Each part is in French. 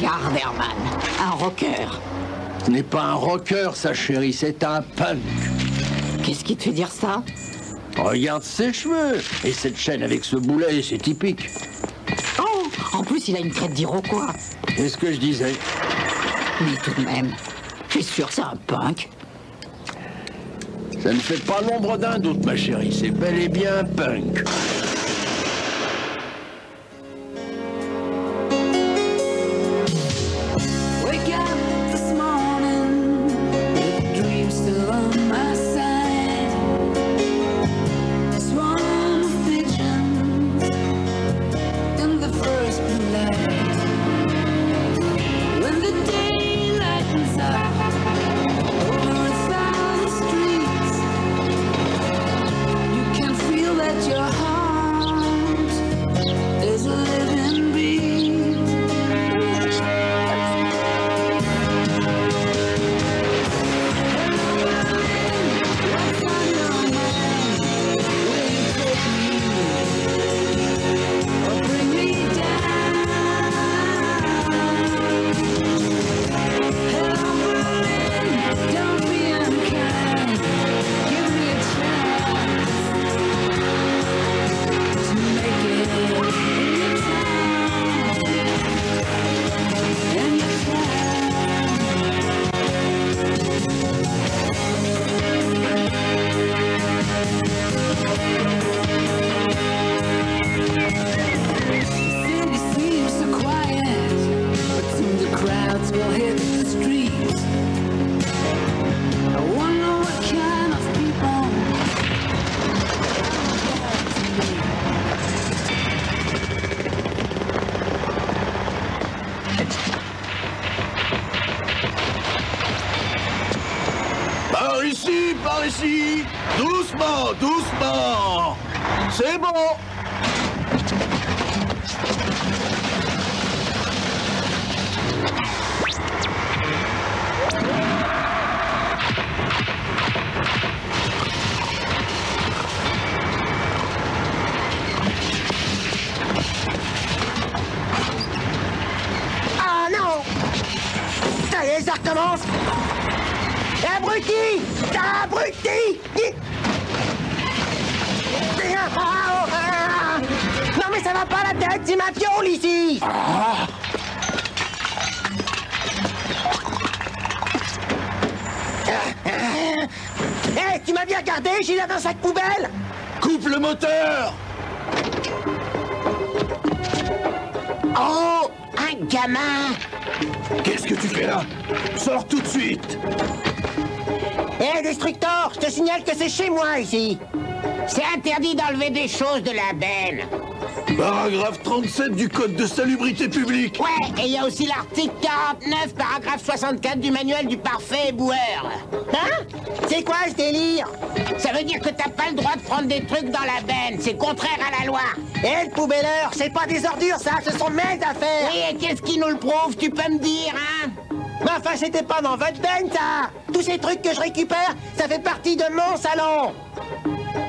garde, Herman. Un rocker. Ce n'est pas un rocker, ça, chérie, c'est un punk. Qu'est-ce qui te fait dire ça? Regarde ses cheveux. Et cette chaîne avec ce boulet, c'est typique. Oh, en plus, il a une traite d'Iroquois. C'est ce que je disais. Mais tout de même, je suis sûr que c'est un punk. Ça ne fait pas l'ombre d'un doute, ma chérie. C'est bel et bien un punk. Ici. C'est interdit d'enlever des choses de la benne. Paragraphe 37 du Code de salubrité publique. Ouais, et il y a aussi l'article 49, paragraphe 64 du manuel du parfait éboueur. Hein? C'est quoi ce délire? Ça veut dire que t'as pas le droit de prendre des trucs dans la benne. C'est contraire à la loi. Hé, le poubelleur, c'est pas des ordures, ça. Ce sont mes affaires. Oui, et qu'est-ce qui nous le prouve? Tu peux me dire, hein? Mais enfin, c'était pas dans votre benne, ça. Tous ces trucs que je récupère, ça fait partie de mon salon.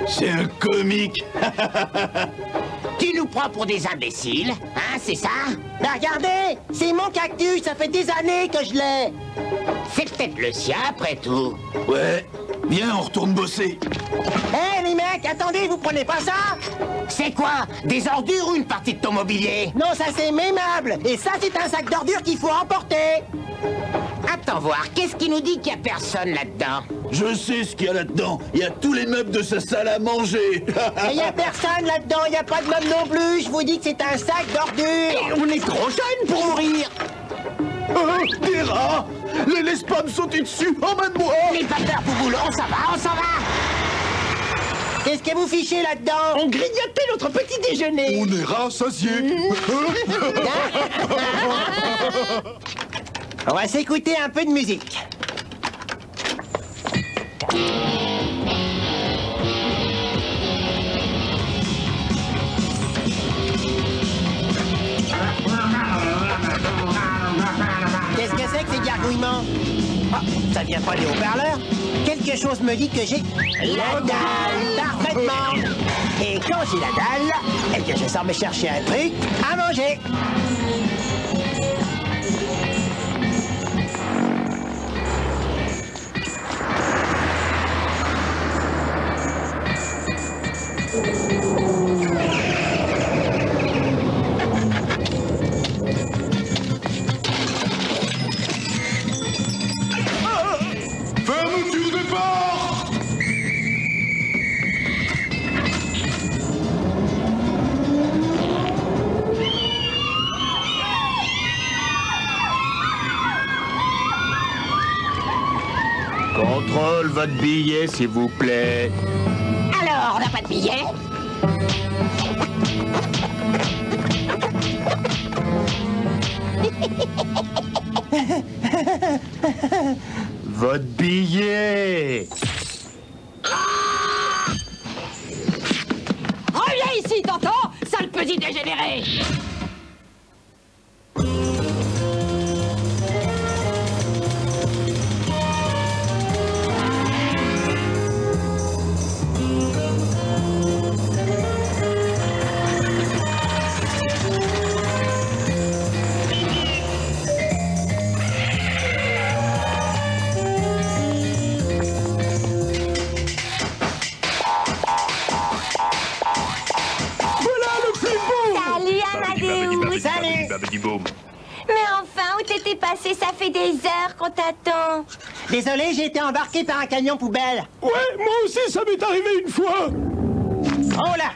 C'est un comique. Tu nous prends pour des imbéciles, hein, c'est ça? Ben regardez, c'est mon cactus, ça fait des années que je l'ai. C'est peut-être le sien après tout. Ouais, viens, on retourne bosser. Hé, les mecs, attendez, vous prenez pas ça? C'est quoi? Des ordures ou une partie de ton mobilier? Non, ça c'est mes meubles, et ça c'est un sac d'ordures qu'il faut emporter. Attends voir, qu'est-ce qui nous dit qu'il n'y a personne là-dedans? Je sais ce qu'il y a là-dedans. Il y a tous les meubles de sa salle à manger. Il n'y a personne là-dedans, il n'y a pas de meubles non plus. Je vous dis que c'est un sac d'ordures. On est trop jeunes pour mourir. Oh, des rats! Les laisse pas me sauter dessus, emmène-moi! N'aie pas peur, Pouboule, on s'en va, on s'en va! Qu'est-ce que vous fichez là-dedans? On grignotait notre petit déjeuner. On est rassasiés. On va s'écouter un peu de musique. Qu'est-ce que c'est que ces gargouillements? Oh, ça vient pas des haut-parleurs? Quelque chose me dit que j'ai la dalle, parfaitement. Et quand j'ai la dalle, eh bien je sors me chercher un truc à manger. Paul, votre billet, s'il vous plaît. Alors, on n'a pas de billet? Votre billet! Ah! Reviens ici, t'entends? Sale petit dégénéré! Passé, ça fait des heures qu'on t'attend. Désolé, j'ai été embarqué par un camion poubelle. Ouais, moi aussi, ça m'est arrivé une fois. Oh là!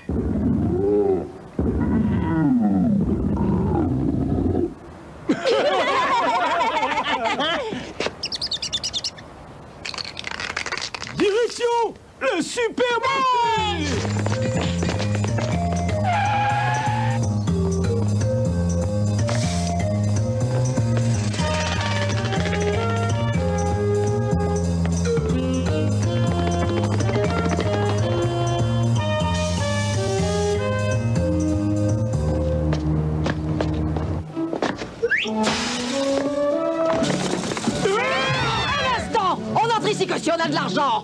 Hein? Direction le Superman! Si on a de l'argent.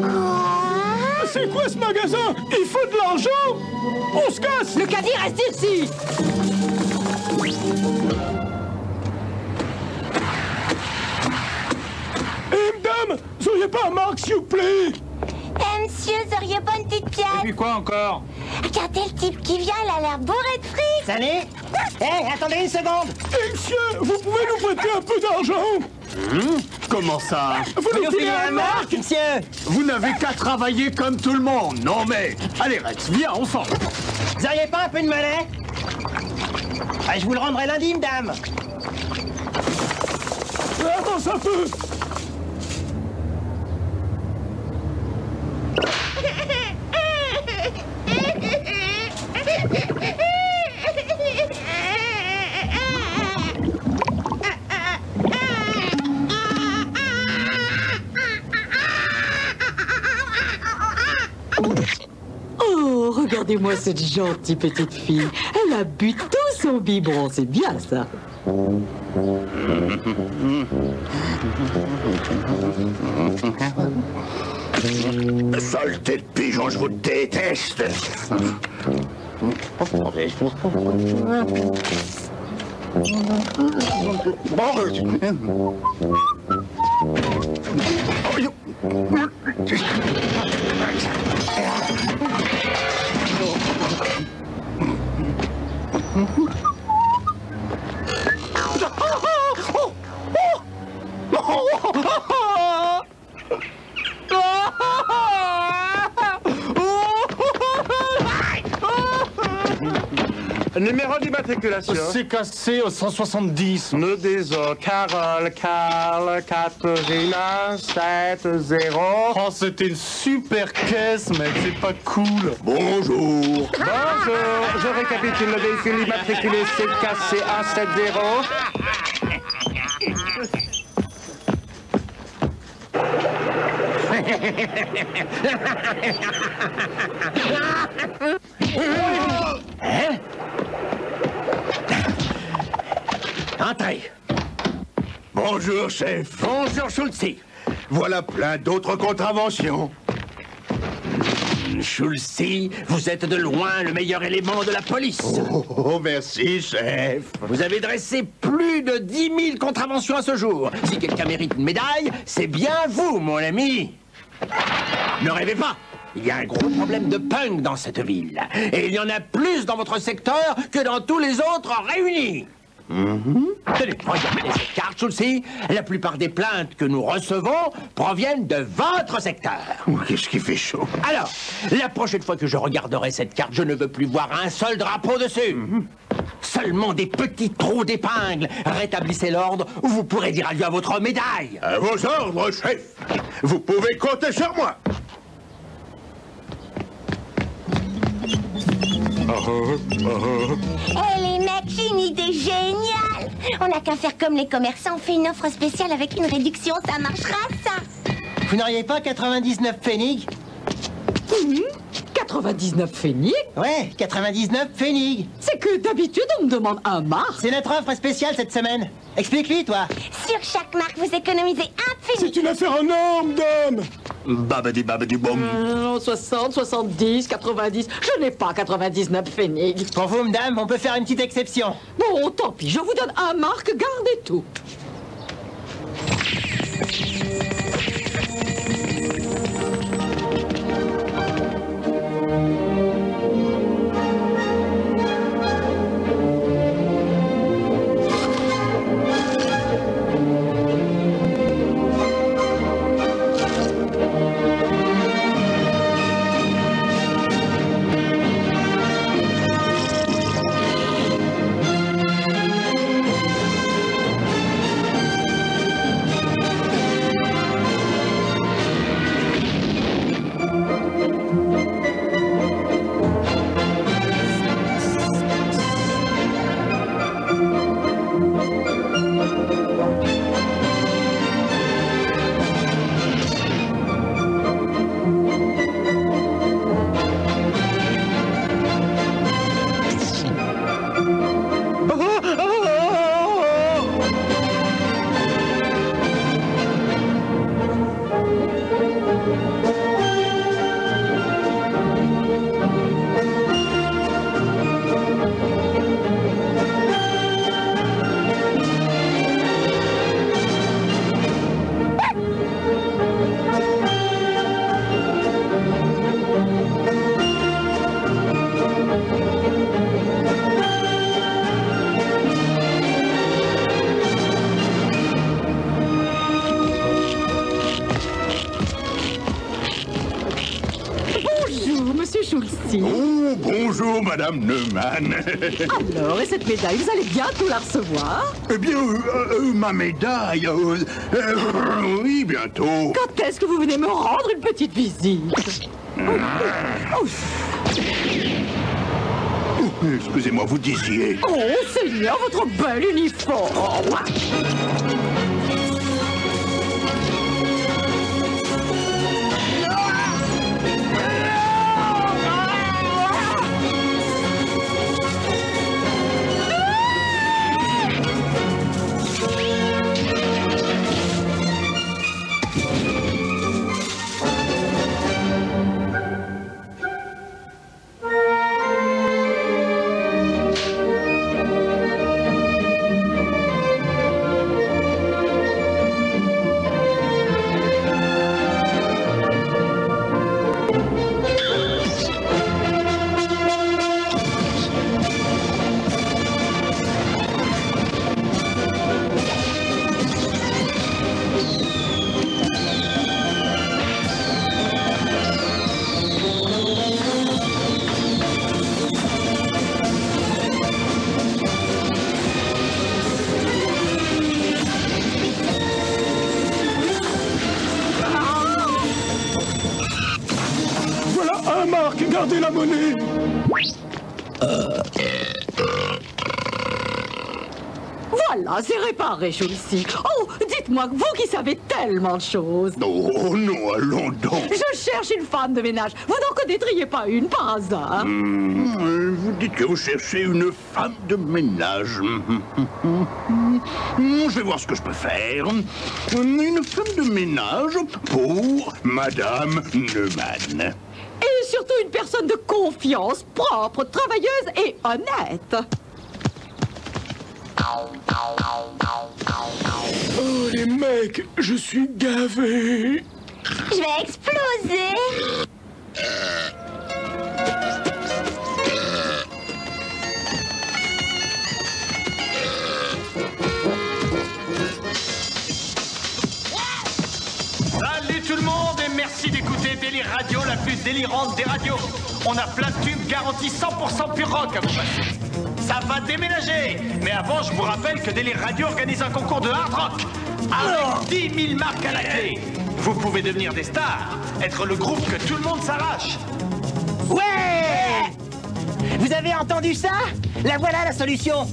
Quoi? C'est quoi ce magasin? Il faut de l'argent? On se casse! Le caddie reste ici! Eh, madame, seriez pas un marque, s'il vous plaît? Eh, monsieur, seriez pas une petite pièce? Et puis quoi encore? Regardez le type qui vient, il a l'air bourré de fric! Salut! Hé, attendez une seconde! Eh, monsieur, vous pouvez nous prêter un peu d'argent? Comment ça? Vous nous filez la marque, monsieur? Vous n'avez qu'à travailler comme tout le monde. Non mais, allez Rex, viens, on sort. Vous auriez pas un peu de monnaie? Ah, je vous le rendrai lundi, madame. Attends un peu. Regardez-moi cette gentille petite fille. Elle a bu tout son biberon, c'est bien ça. Saleté de pigeon, je vous déteste. Numéro d'immatriculation. C'est cassé au 170. Nœud des eaux, Carole, Carl, Katerina, 7-0. Oh, c'était une super caisse, mec, c'est pas cool. Bonjour. Bonjour, je récapitule le véhicule immatriculé CK170. Hein? Entrez. Bonjour, chef. Bonjour, Schulze. Voilà plein d'autres contraventions. Schulze, vous êtes de loin le meilleur élément de la police. Oh, merci, chef. Vous avez dressé plus de 10 000 contraventions à ce jour. Si quelqu'un mérite une médaille, c'est bien vous, mon ami. Ne rêvez pas. Il y a un gros problème de punk dans cette ville. Et il y en a plus dans votre secteur que dans tous les autres réunis. Tenez, regardez cette carte, Schulze. La plupart des plaintes que nous recevons proviennent de votre secteur. Qu'est-ce qui fait chaud. Alors, la prochaine fois que je regarderai cette carte, je ne veux plus voir un seul drapeau dessus. seulement des petits trous d'épingle. Rétablissez l'ordre ou vous pourrez dire adieu à votre médaille. À vos ordres, chef. Vous pouvez compter sur moi. Hé, les mecs, j'ai une idée géniale. On n'a qu'à faire comme les commerçants, on fait une offre spéciale avec une réduction, ça marchera, ça. Vous n'auriez pas 99 pfennigs? 99 pfennigs? Ouais, 99 pfennigs. C'est que d'habitude, on me demande un marc. C'est notre offre spéciale cette semaine. Explique-lui, toi. Sur chaque marque, vous économisez un pfennig. C'est une affaire énorme, dame. Babadi boum. 60, 70, 90. Je n'ai pas 99 pfennigs. Pour vous, madame, on peut faire une petite exception. Bon, tant pis, je vous donne un marque, gardez tout. Madame Neumann. Alors, et cette médaille, vous allez bientôt la recevoir? Eh bien, ma médaille... oui, bientôt. Quand est-ce que vous venez me rendre une petite visite? Excusez-moi, vous disiez... Oh, Seigneur, votre bel uniforme. C'est réparé, Schulze. Oh, dites-moi, vous qui savez tellement de choses. Oh non, allons donc. Je cherche une femme de ménage. Vous n'en connaîtriez pas une par hasard? Vous dites que vous cherchez une femme de ménage. Je vais voir ce que je peux faire. Une femme de ménage pour Madame Neumann. Et surtout une personne de confiance, propre, travailleuse et honnête. Oh les mecs, je suis gavé. Je vais exploser. Salut tout le monde et merci d'écouter Délire Radio, la plus délirante des radios. On a plein de tubes garantis 100% pur rock à vous passer. ça va déménager. Mais avant, je vous rappelle que Délire Radio organise un concours de hard rock avec 10 000 marques à la clé. Vous pouvez devenir des stars, être le groupe que tout le monde s'arrache. Ouais! Vous avez entendu ça? La voilà la solution.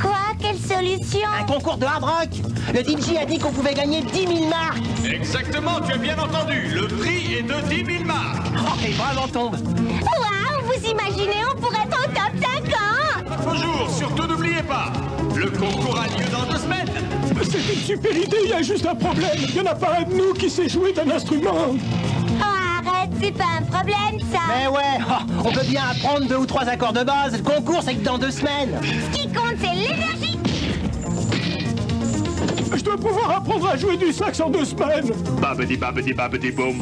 Quoi? Quelle solution? Un concours de hard rock. Le DJ a dit qu'on pouvait gagner 10 000 marques. Exactement, tu as bien entendu. Le prix est de 10 000 marques. Oh, et bravo, on tombe. Waouh, vous imaginez, on pourrait être au top 50. Bonjour, surtout n'oubliez pas, le concours a lieu dans 2 semaines. C'est une super idée, il y a juste un problème. Il y en a pas un de nous qui sait jouer d'un instrument. C'est pas un problème, ça. Mais ouais, oh, on peut bien apprendre 2 ou 3 accords de base. Le concours, c'est que dans 2 semaines. Ce qui compte, c'est l'énergie. Je dois pouvoir apprendre à jouer du sax en 2 semaines. Babadi babadi babadi boum.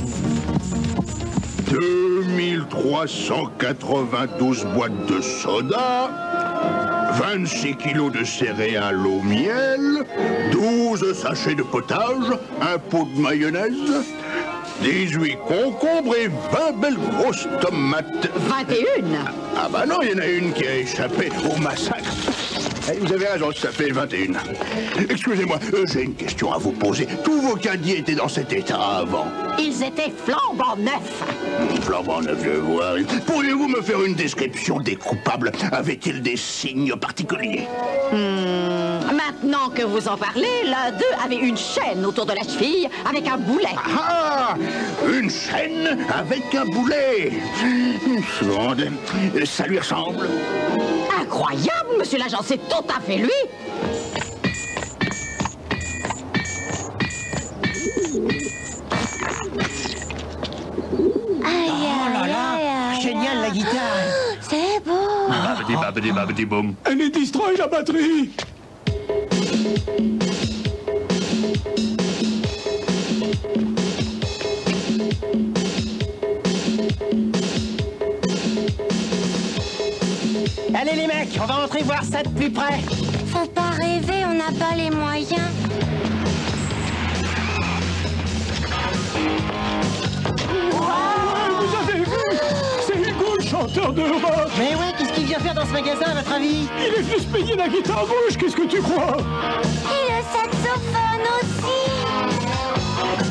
2392 boîtes de soda, 26 kilos de céréales au miel, 12 sachets de potage, un pot de mayonnaise, 18 concombres et 20 belles grosses tomates. 21. Ah bah non, il y en a une qui a échappé au massacre. Vous avez raison, ça fait 21. Excusez-moi, j'ai une question à vous poser. Tous vos caddies étaient dans cet état avant? Ils étaient flambant neufs. Flambant neufs, je vois. Pourriez-vous me faire une description des coupables? Avaient-ils des signes particuliers? Maintenant que vous en parlez, l'un d'eux avait une chaîne autour de la cheville avec un boulet. Ah! Une chaîne avec un boulet. Une seconde, ça lui ressemble. Incroyable, monsieur l'agent, c'est tout à fait lui. Oh là là, génial la guitare. C'est beau. Babadi babadi babadi boum. Elle est destroy la batterie. Allez les mecs, on va rentrer voir ça de plus près. Faut pas rêver, on n'a pas les moyens. Wow, vous avez vu? C'est Hugo, le chanteur de rock. Mais ouais, qu'est-ce qu'il vient faire dans ce magasin à votre avis? Il est venu se payer la guitare rouge, qu'est-ce que tu crois? Et le saxophone aussi.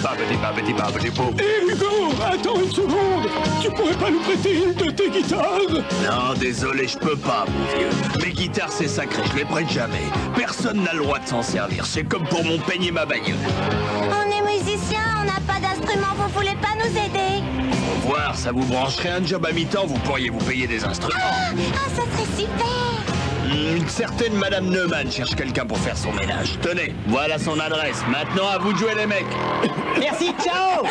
Babadi babadi babadi boum. Et Hugo, attends une seconde. Tu pourrais pas nous prêter une de tes guitares? Non, désolé, je peux pas, mon vieux. Mes guitares, c'est sacré, je les prête jamais. Personne n'a le droit de s'en servir. C'est comme pour mon peigne et ma bagnole. On est musiciens, on n'a pas d'instrument, vous voulez pas nous aider? Pour voir, ça vous brancherait un job à mi-temps, vous pourriez vous payer des instruments. Ah, ça serait super. Une certaine Madame Neumann cherche quelqu'un pour faire son ménage. Tenez, voilà son adresse. Maintenant, à vous de jouer, les mecs. Merci, ciao.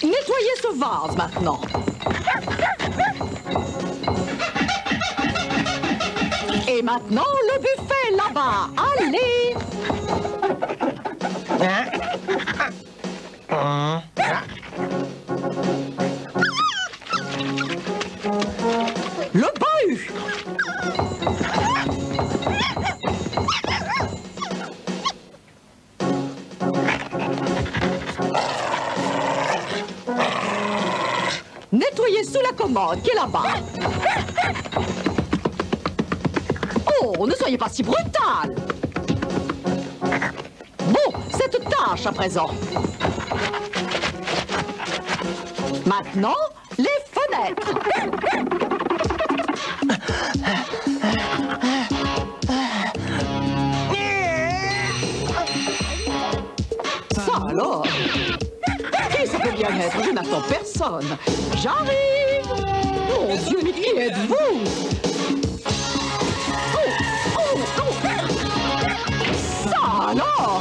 Nettoyez ce vase, maintenant. Et maintenant, le buffet, là-bas. Allez. Le bahut. Nettoyez sous la commode qui est là-bas. Oh, ne soyez pas si brutal. Bon, cette tâche à présent. Maintenant, les fenêtres. Ça alors? Qui ça peut bien être? Je n'attends personne. J'arrive. Mon Dieu, mais qui êtes-vous? Oh, ça alors?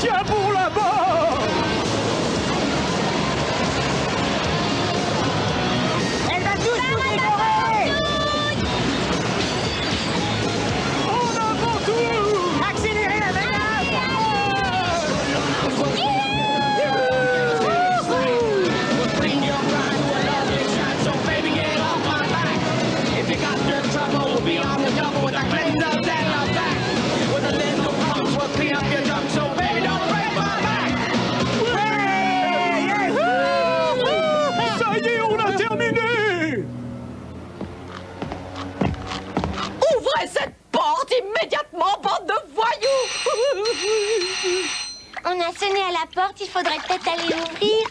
tiens pour la mort. Elle va tous nous dévorer. On avant tout. Accélérez la merde. Cette porte immédiatement, bande de voyous! On a sonné à la porte, il faudrait peut-être aller l'ouvrir.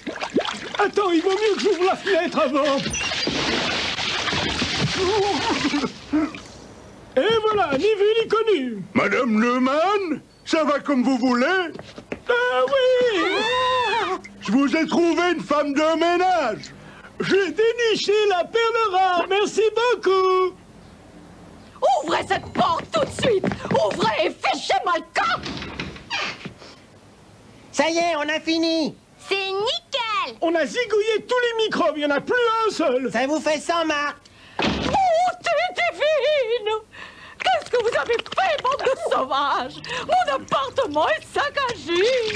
Attends, il vaut mieux que j'ouvre la fenêtre avant. Et voilà, ni vu ni connu. Madame Neumann, ça va comme vous voulez? Ah oui! Ah, je vous ai trouvé une femme de ménage. J'ai déniché la perle rare, merci beaucoup. Ouvrez cette porte tout de suite! Ouvrez et fichez-moi le camp! Ça y est, on a fini! C'est nickel! On a zigouillé tous les microbes, il n'y en a plus un seul! Ça vous fait ça, Marc? Oh, tu divine! Qu'est-ce que vous avez fait, bande de sauvages? Mon appartement est saccagé!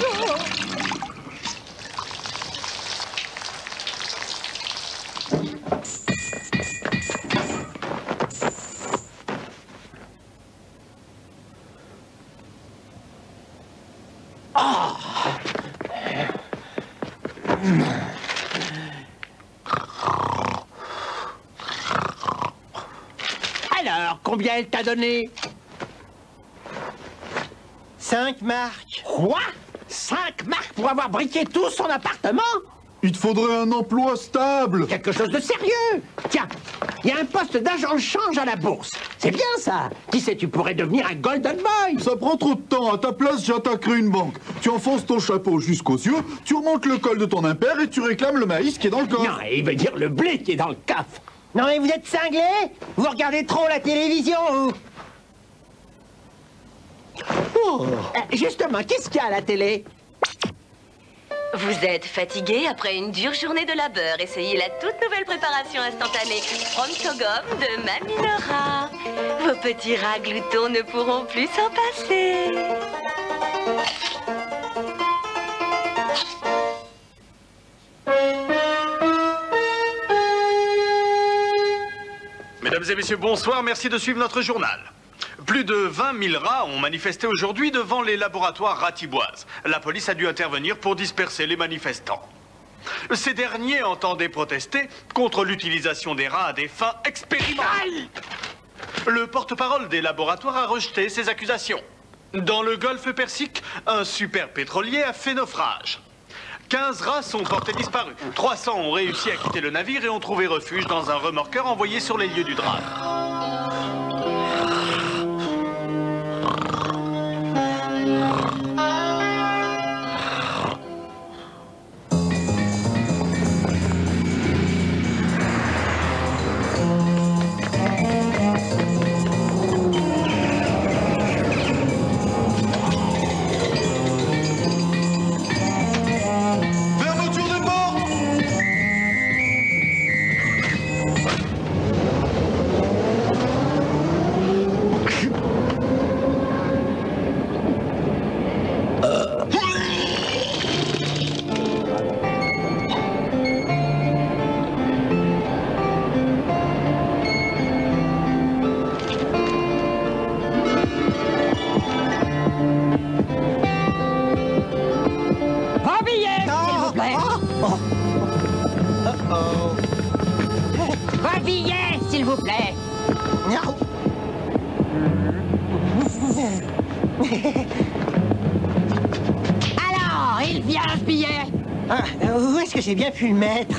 Alors, combien elle t'a donné? 5 marques. Quoi? 5 marques pour avoir briqué tout son appartement? Il te faudrait un emploi stable. Quelque chose de sérieux. Tiens, il y a un poste d'agent de change à la bourse. C'est bien ça. Qui sait, tu pourrais devenir un golden boy. Ça prend trop de temps. À ta place, j'attaquerai une banque. Tu enfonces ton chapeau jusqu'aux yeux, tu remontes le col de ton impair et tu réclames le maïs qui est dans le coffre. Non, il veut dire le blé qui est dans le coffre. Non mais vous êtes cinglés? Vous regardez trop la télévision, vous? Oh. Justement, qu'est-ce qu'il y a à la télé? Vous êtes fatigué après une dure journée de labeur. Essayez la toute nouvelle préparation instantanée Promptogomme de Mamie Laura. Vos petits rats gloutons ne pourront plus s'en passer. Mesdames et messieurs, bonsoir, merci de suivre notre journal. Plus de 20 000 rats ont manifesté aujourd'hui devant les laboratoires ratiboises. La police a dû intervenir pour disperser les manifestants. Ces derniers entendaient protester contre l'utilisation des rats à des fins expérimentales. Le porte-parole des laboratoires a rejeté ces accusations. Dans le golfe Persique, un super pétrolier a fait naufrage. 15 rats sont portés disparus. 300 ont réussi à quitter le navire et ont trouvé refuge dans un remorqueur envoyé sur les lieux du drame. J'ai bien pu le mettre.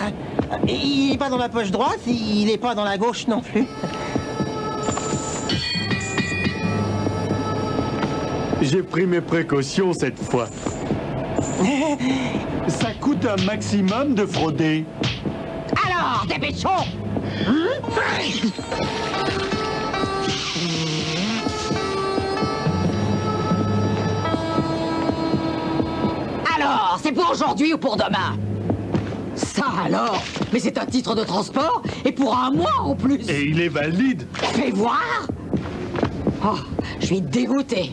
Il n'est pas dans la poche droite, il n'est pas dans la gauche non plus. J'ai pris mes précautions cette fois. Ça coûte un maximum de frauder. Alors, dépêchons! c'est pour aujourd'hui ou pour demain? Ça alors? Mais c'est un titre de transport, et pour un mois en plus. Et il est valide. Fais voir. Oh, je suis dégoûtée.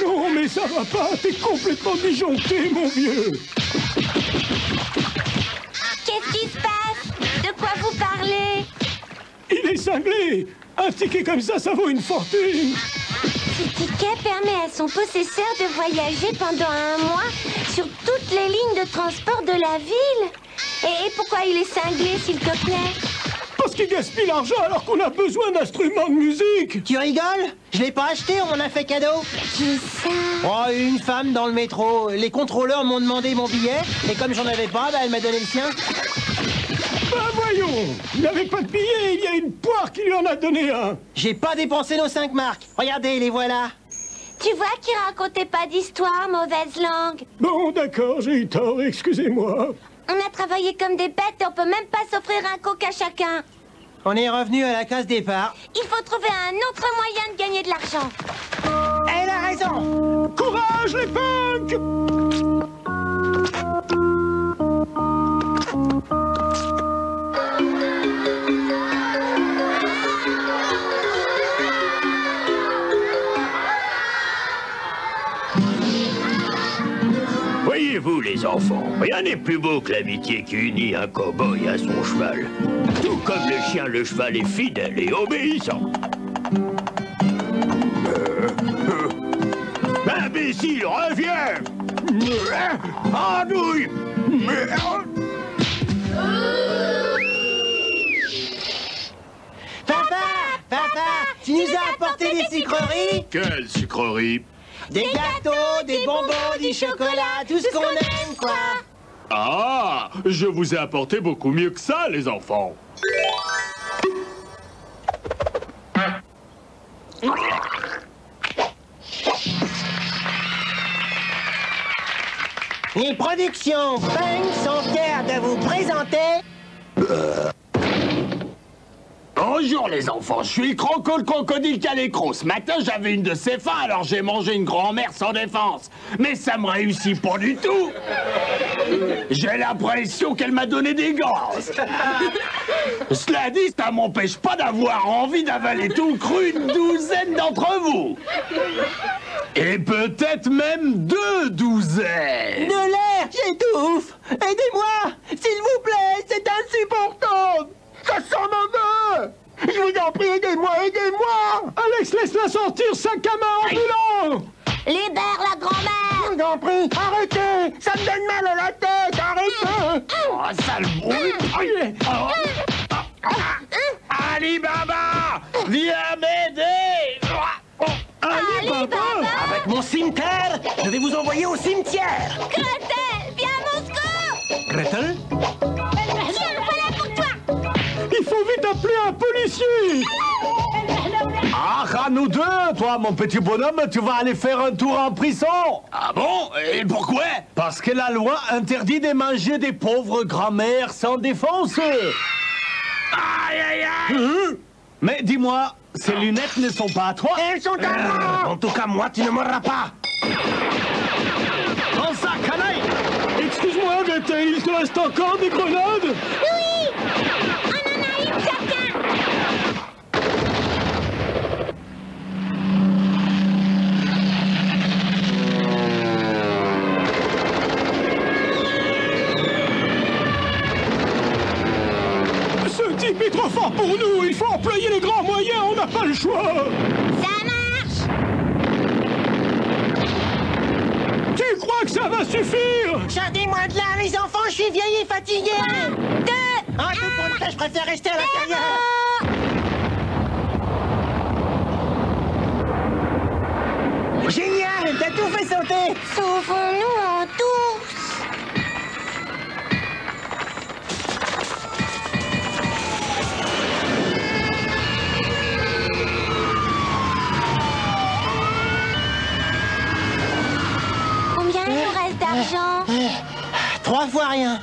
Non, mais ça va pas, t'es complètement disjoncté, mon vieux. Qu'est-ce qui se passe? De quoi vous parlez? Il est cinglé. Un ticket comme ça vaut une fortune. Ce ticket permet à son possesseur de voyager pendant un mois sur toutes les lignes de transport de la ville. Et pourquoi il est cinglé, s'il te plaît? Parce qu'il gaspille l'argent alors qu'on a besoin d'instruments de musique. Tu rigoles? Je l'ai pas acheté, on m'en a fait cadeau. Qui ça? Oh, une femme dans le métro. Les contrôleurs m'ont demandé mon billet, et comme j'en avais pas, bah, elle m'a donné le sien. Bah voyons, il n'avait pas de billet, il y a une poire qui lui en a donné un. J'ai pas dépensé nos 5 marques. Regardez, les voilà. Tu vois qu'il racontait pas d'histoire, mauvaise langue. Bon, d'accord, j'ai eu tort, excusez-moi. On a travaillé comme des bêtes et on peut même pas s'offrir un coke à chacun. On est revenu à la case départ. Il faut trouver un autre moyen de gagner de l'argent. Elle a raison. Courage les punks. Voyez-vous, les enfants, rien n'est plus beau que l'amitié qui unit un cow-boy à son cheval. Tout comme le chien, le cheval est fidèle et obéissant. Imbécile, reviens! Andouille! Papa, tu nous as apporté des sucreries? Quelles sucreries? Des gâteaux, des bonbons, du chocolat, tout ce qu'on aime, quoi. Ah, je vous ai apporté beaucoup mieux que ça, les enfants. Les productions Punk sont fiers de vous présenter... Bonjour les enfants, je suis Croco le crocodile Calécro. Ce matin j'avais une de ces faims, alors j'ai mangé une grand-mère sans défense. Mais ça me réussit pas du tout. J'ai l'impression qu'elle m'a donné des gosses. Cela dit, ça m'empêche pas d'avoir envie d'avaler tout cru une douzaine d'entre vous. Et peut-être même 2 douzaines. De l'air, j'étouffe. Aidez-moi, s'il vous plaît, c'est insupportable. Ça sent mauvais! Je vous en prie, aidez-moi, aidez-moi! Alex, laisse-la sortir, sac à main ambulant! Libère la grand-mère! Je vous en prie, arrêtez! Ça me donne mal à la tête, arrêtez! Oh, sale brute! Ali Baba! Viens m'aider! Ali Baba! Avec mon cimetière, je vais vous envoyer au cimetière! Crétel, viens à Moscou! Crétel? Il faut vite appeler un policier. Ah, à nous deux, toi, mon petit bonhomme, tu vas aller faire un tour en prison. Ah bon? Et pourquoi? Parce que la loi interdit de manger des pauvres grand-mères sans défense. Aïe, aïe, aïe. Mais dis-moi, ces lunettes ne sont pas à toi? Elles sont à moi. En tout cas, moi, tu ne mourras pas. Prends ça, canaille. Excuse-moi, Gata, il te reste encore des grenades? Oui. Ce type est trop fort pour nous, il faut employer les grands moyens, on n'a pas le choix. Ça marche. Tu crois que ça va suffire? Sortez-moi de là, les enfants, je suis vieille et fatiguée. 1, 2... Ah, tout pour le cas, je préfère rester à l'intérieur. Génial, t'as tout fait sauter. Sauvons-nous en tous. Combien il nous reste d'argent? 3 fois rien.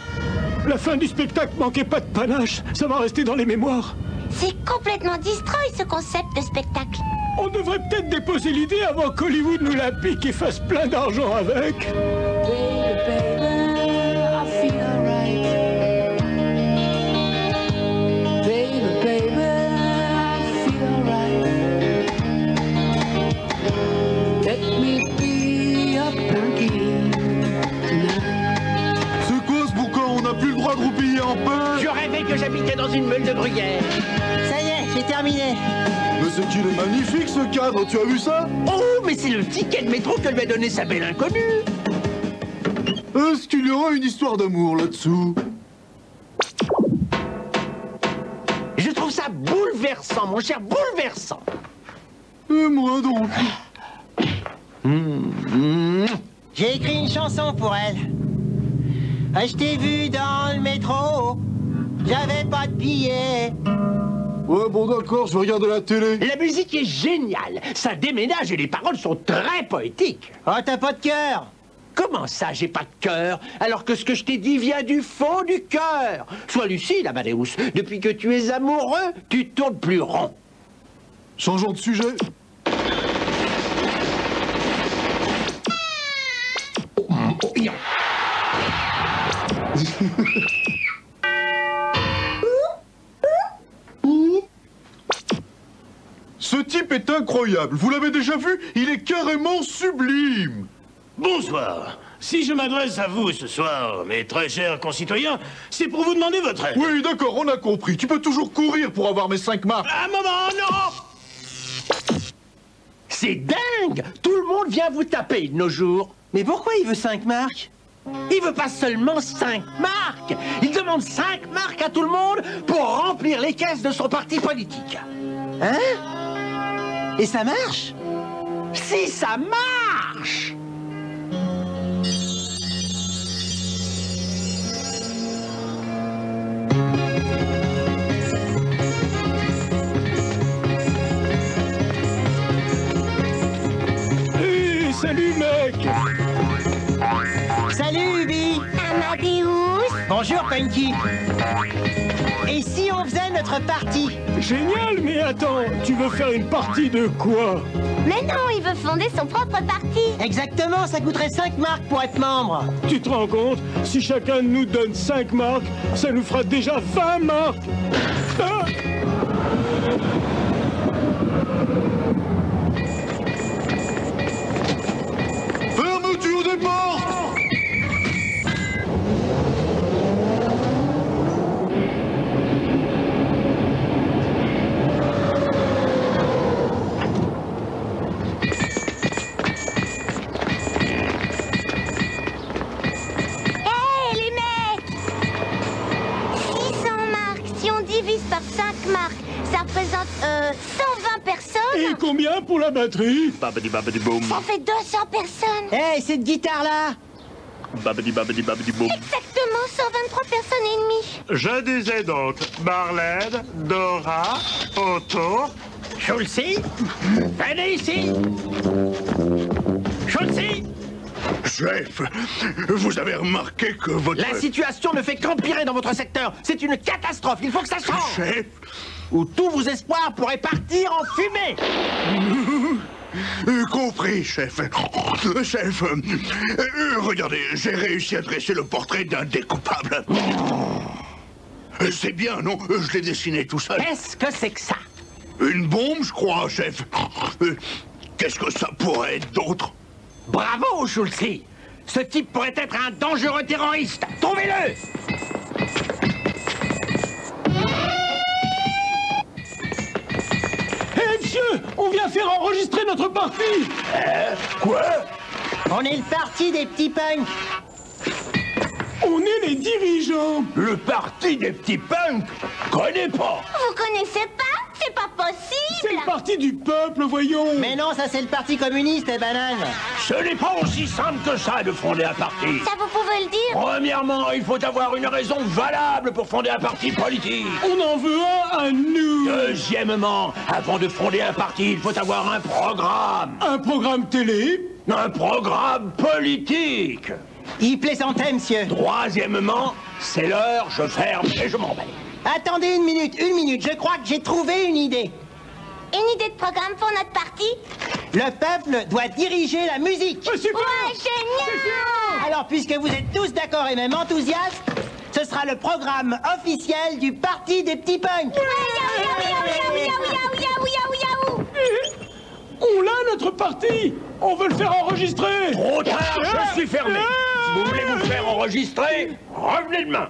La fin du spectacle manquait pas de panache, ça va rester dans les mémoires. C'est complètement destroy ce concept de spectacle. On devrait peut-être déposer l'idée avant qu'Hollywood nous la pique et fasse plein d'argent avec. Je rêvais que j'habitais dans une meule de bruyère. Ça y est, j'ai terminé. Mais c'est qu'il est magnifique ce cadre, tu as vu ça? Oh, mais c'est le ticket de métro que lui a donné sa belle inconnue. Est-ce qu'il y aura une histoire d'amour là-dessous? Je trouve ça bouleversant, mon cher, bouleversant. Et moi donc. J'ai écrit une chanson pour elle. Je t'ai vu dans le métro, j'avais pas de billets. Ouais, bon d'accord, je regarde la télé. La musique est géniale, ça déménage et les paroles sont très poétiques. Oh, t'as pas de cœur. Comment ça, j'ai pas de cœur, alors que ce que je t'ai dit vient du fond du cœur. Sois lucide, Amadeus, depuis que tu es amoureux, tu tournes plus rond. Changeons de sujet. Ce type est incroyable. Vous l'avez déjà vu? Il est carrément sublime. Bonsoir. Si je m'adresse à vous ce soir, mes très chers concitoyens, c'est pour vous demander votre aide. Oui, d'accord, on a compris. Tu peux toujours courir pour avoir mes 5 marques. Un moment, non. C'est dingue. Tout le monde vient vous taper de nos jours. Mais pourquoi il veut 5 marques? Il veut pas seulement 5 marques. Il demande 5 marques à tout le monde pour remplir les caisses de son parti politique. Hein? Et ça marche? Si ça marche! Hey, salut mec! Salut, Ubi! Amadeus! Bonjour, Punky! Et si on faisait notre partie? Génial, mais attends, tu veux faire une partie de quoi? Mais non, il veut fonder son propre parti! Exactement, ça coûterait 5 marques pour être membre! Tu te rends compte? Si chacun de nous donne 5 marques, ça nous fera déjà 20 marques! Ah, fermeture des portes! Combien pour la batterie? Babadi babadi boom. Ça fait 200 personnes. Hey, cette guitare-là. Babadi babadi babadi boom. Exactement, 123 personnes et demie. Je disais donc Marlène, Dora, Otto. Schulze, venez ici. Schulze. Chef, vous avez remarqué que votre... La situation ne fait qu'empirer dans votre secteur. C'est une catastrophe, il faut que ça change. Chef, où tous vos espoirs pourraient partir en fumée. Compris, chef. Chef, regardez, j'ai réussi à dresser le portrait d'un des coupables. C'est bien, non? Je l'ai dessiné tout seul. Qu'est-ce que c'est que ça? Une bombe, je crois, chef. Qu'est-ce que ça pourrait être d'autre? Bravo, Schulze! Ce type pourrait être un dangereux terroriste! Trouvez-le! Hé, monsieur! On vient faire enregistrer notre parti! Quoi? On est le parti des petits punks! On est les dirigeants! Le parti des petits punks? Connais pas! Vous connaissez pas? C'est pas possible! C'est le parti du peuple, voyons! Mais non, ça c'est le parti communiste, et banane! Ce n'est pas aussi simple que ça de fonder un parti! Ça vous pouvez le dire? Premièrement, il faut avoir une raison valable pour fonder un parti politique! On en veut un à nous! Deuxièmement, avant de fonder un parti, il faut avoir un programme! Un programme télé? Un programme politique! Il plaisantait, monsieur! Troisièmement, c'est l'heure, je ferme et je m'en vais! Attendez une minute, je crois que j'ai trouvé une idée. Une idée de programme pour notre parti? Le peuple doit diriger la musique. Oh, super. Ouais, génial. Alors, puisque vous êtes tous d'accord et même enthousiastes, ce sera le programme officiel du Parti des Petits Punks. Oula, notre parti! On veut le faire enregistrer! Trop tard, je suis fermé! Si vous voulez vous faire enregistrer, revenez demain!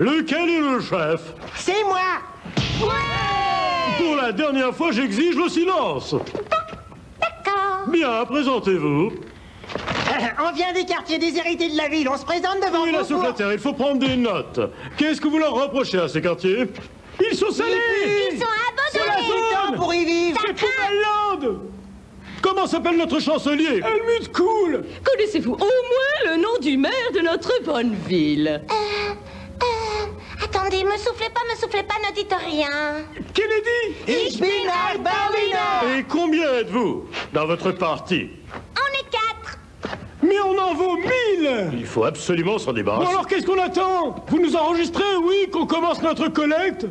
Lequel est le chef? C'est moi! Ouais! Pour la dernière fois, j'exige le silence. D'accord. Bien, présentez-vous. On vient des quartiers déshérités de la ville, on se présente devant vous. Oui, la secrétaire, il faut prendre des notes. Qu'est-ce que vous leur reprochez à ces quartiers? Ils sont salés! Ils sont abandonnés! C'est la zone pour y vivre! C'est toute la lande! Comment s'appelle notre chancelier? Helmut Kohl! Connaissez-vous au moins le nom du maire de notre bonne ville? Attendez, me soufflez pas, ne dites rien. Kennedy! Ich bin ein Berliner! Et combien êtes-vous dans votre parti? On est 4. Mais on en vaut 1000! Il faut absolument s'en débarrasser. Bon alors qu'est-ce qu'on attend? Vous nous enregistrez, oui, qu'on commence notre collecte?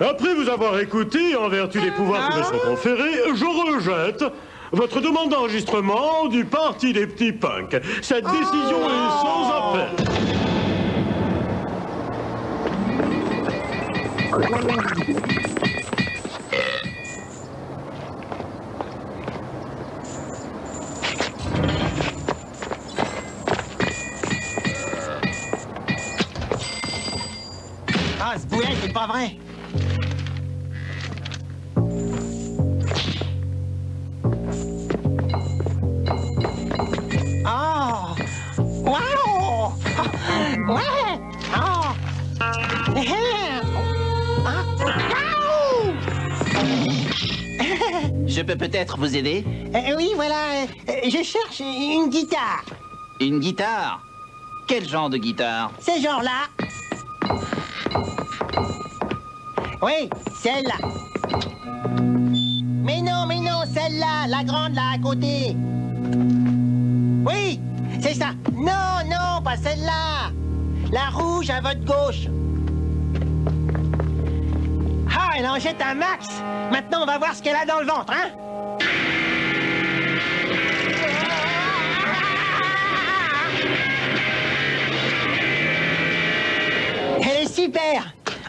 Après vous avoir écouté, en vertu des pouvoirs qui me sont conférés, je rejette votre demande d'enregistrement du Parti des Petits Punks. Cette décision est sans appel. Ah, ce boulet, c'est pas vrai. Ah, waouh. Ouais. Ah. Je peux peut-être vous aider? Oui, voilà, je cherche une guitare. Une guitare? Quel genre de guitare? Ce genre-là. Oui, celle-là. Mais non, celle-là, la grande, là, à côté. Oui, c'est ça. Non, non, pas celle-là. La rouge à votre gauche. Ah, elle en jette un max. Maintenant, on va voir ce qu'elle a dans le ventre, hein?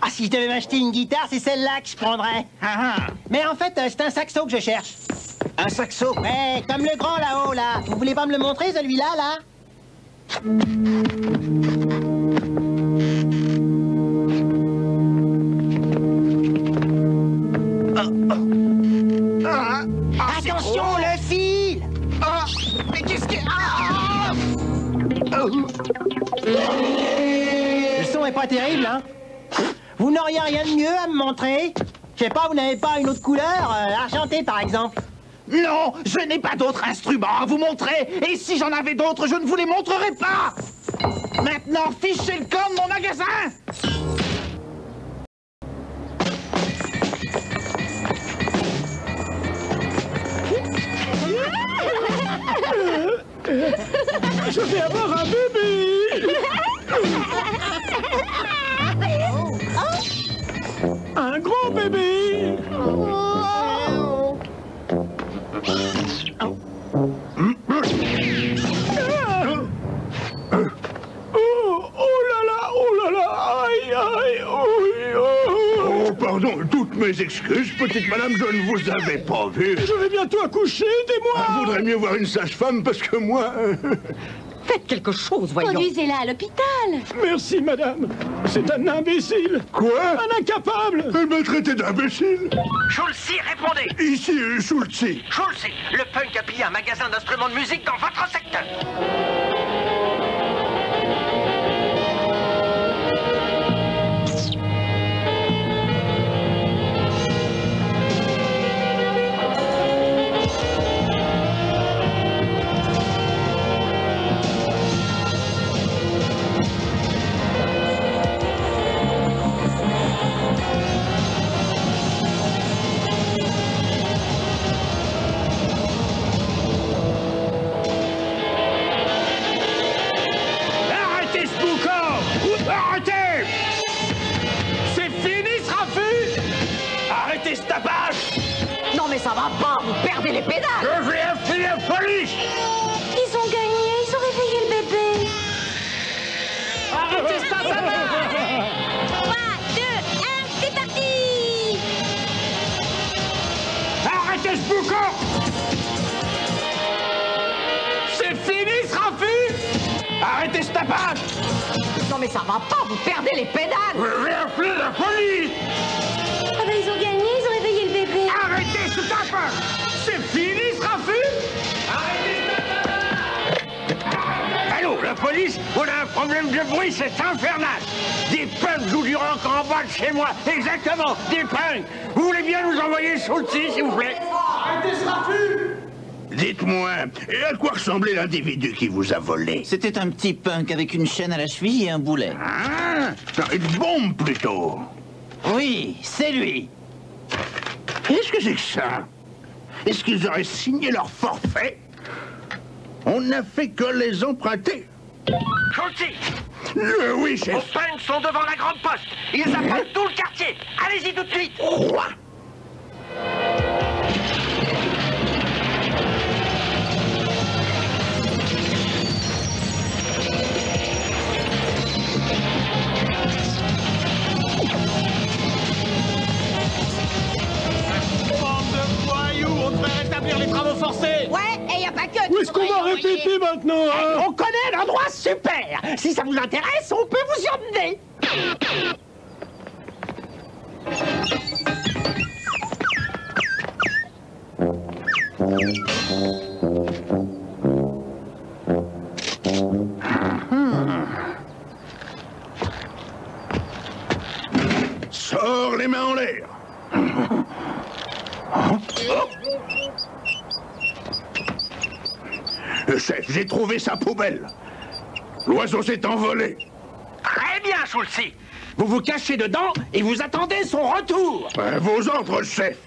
Ah, si je devais m'acheter une guitare, c'est celle-là que je prendrais. Mais en fait, c'est un saxo que je cherche. Un saxo? Ouais, comme le grand là-haut, là. Vous voulez pas me le montrer, celui-là, là? Attention, le fil! Mais qu'est-ce que... Le son est pas terrible, hein? Vous n'auriez rien de mieux à me montrer? Je sais pas, vous n'avez pas une autre couleur? Argentée, par exemple? Non, je n'ai pas d'autres instruments à vous montrer. Et si j'en avais d'autres, je ne vous les montrerai pas. Maintenant, fichez le camp de mon magasin. Je vais avoir un bébé. Un grand bébé. Toutes mes excuses, petite madame, je ne vous avais pas vu. Je vais bientôt accoucher, aidez-moi. Il vaudrait mieux voir une sage-femme parce que moi... Faites quelque chose, voyons. Conduisez-la à l'hôpital. Merci, madame. C'est un imbécile. Quoi? Un incapable. Elle m'a traité d'imbécile. Schulze, répondez. Ici, Schulze. Schulze, le Punk a pillé un magasin d'instruments de musique dans votre secteur. L'individu qui vous a volé. C'était un petit punk avec une chaîne à la cheville et un boulet. Ah, une bombe plutôt. Oui, c'est lui. Qu'est-ce que c'est que ça? Est-ce qu'ils auraient signé leur forfait? On n'a fait que les emprunter. Schulze. Oui, chef. Les punks sont devant la grande poste. Ils appellent tout le quartier. Allez-y tout de suite. Quoi? Les travaux forcés. Ouais, et y a pas que... Où est-ce qu'on va répéter maintenant, hein? On connaît l'endroit super. Si ça vous intéresse, on peut vous y emmener. Sors les mains en l'air. Chef, j'ai trouvé sa poubelle. L'oiseau s'est envolé. Très bien, Schulze. Vous vous cachez dedans et vous attendez son retour. À vos ordres, chef.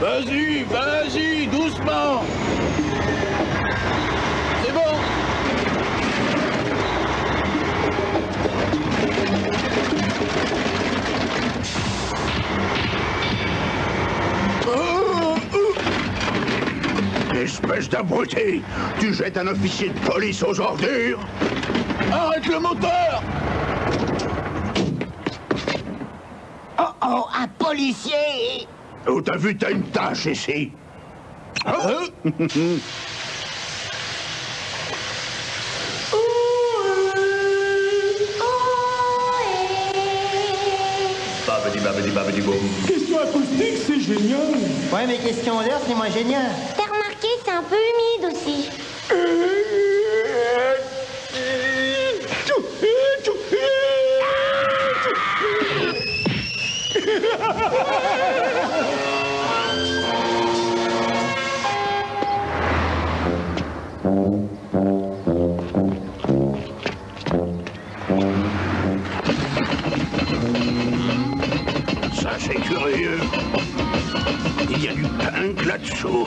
Vas-y, vas-y, doucement. C'est bon. espèce d'abruti! Tu jettes un officier de police aux ordures! Arrête le moteur! Oh oh, un policier! Oh, t'as vu, t'as une tâche ici! Oh. Question acoustique, c'est génial. Ouais, mais question d'air, c'est moins génial. T'as remarqué, c'est un peu humide aussi. C'est curieux. Il y a du punk là-dessous.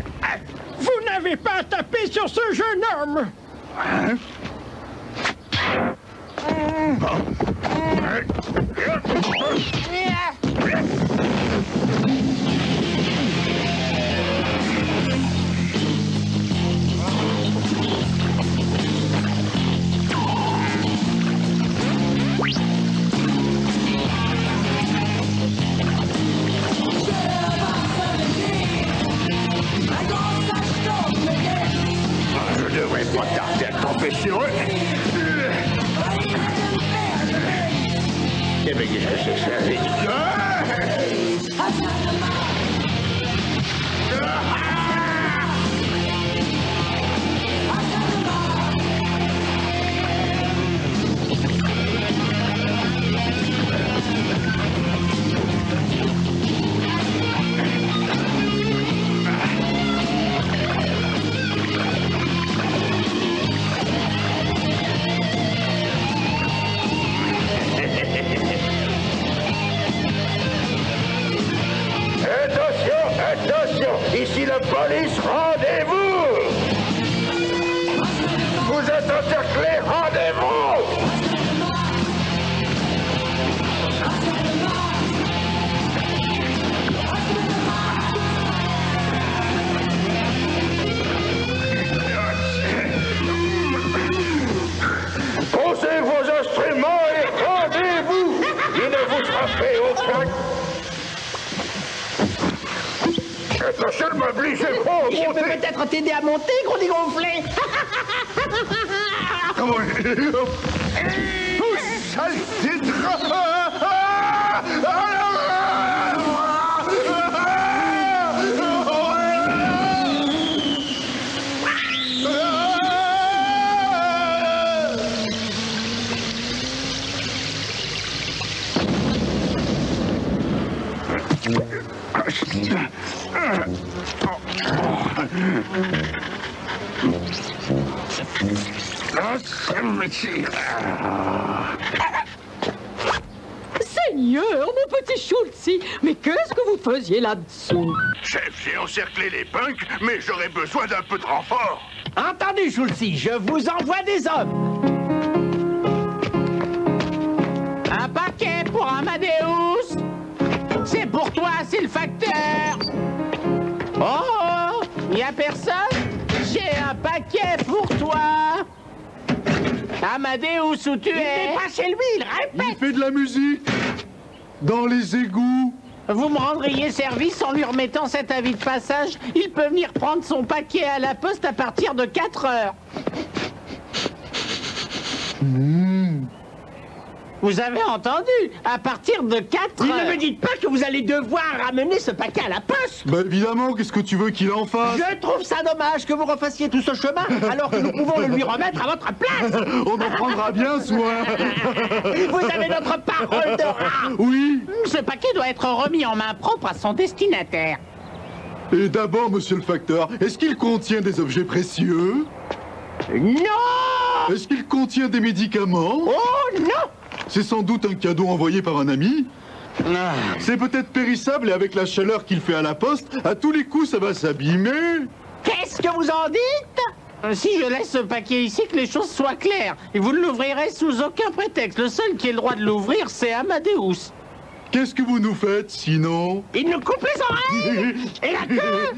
Vous n'avez pas à taper sur ce jeune homme. Hein? Seigneur, mon petit Schulze, mais qu'est-ce que vous faisiez là-dessous? Chef, j'ai encerclé les punks, mais j'aurais besoin d'un peu de renfort. Entendu, Schulze, je vous envoie des hommes. Un paquet pour Amadeus. C'est pour toi, c'est le facteur. Oh, il n'y a personne? J'ai un paquet pour toi. Amadeus, où tu es? Il n'est pas chez lui, il répète. Il fait de la musique dans les égouts. Vous me rendriez service en lui remettant cet avis de passage. Il peut venir prendre son paquet à la poste à partir de 4 heures. Vous avez entendu? À partir de 4 heures... Ne me dites pas que vous allez devoir ramener ce paquet à la poste. Bah évidemment, qu'est-ce que tu veux qu'il en fasse? Je trouve ça dommage que vous refassiez tout ce chemin, alors que nous pouvons le lui remettre à votre place. On en prendra bien soin. Vous avez notre parole de rat. Oui. Ce paquet doit être remis en main propre à son destinataire. Et d'abord, monsieur le facteur, est-ce qu'il contient des objets précieux? Non. Est-ce qu'il contient des médicaments? Oh non. C'est sans doute un cadeau envoyé par un ami. Ah. C'est peut-être périssable et avec la chaleur qu'il fait à la poste, à tous les coups ça va s'abîmer. Qu'est-ce que vous en dites? Si je laisse ce paquet ici, que les choses soient claires. Et vous ne l'ouvrirez sous aucun prétexte. Le seul qui ait le droit de l'ouvrir, c'est Amadeus. Qu'est-ce que vous nous faites, sinon? Il nous coupe les oreilles et la queue.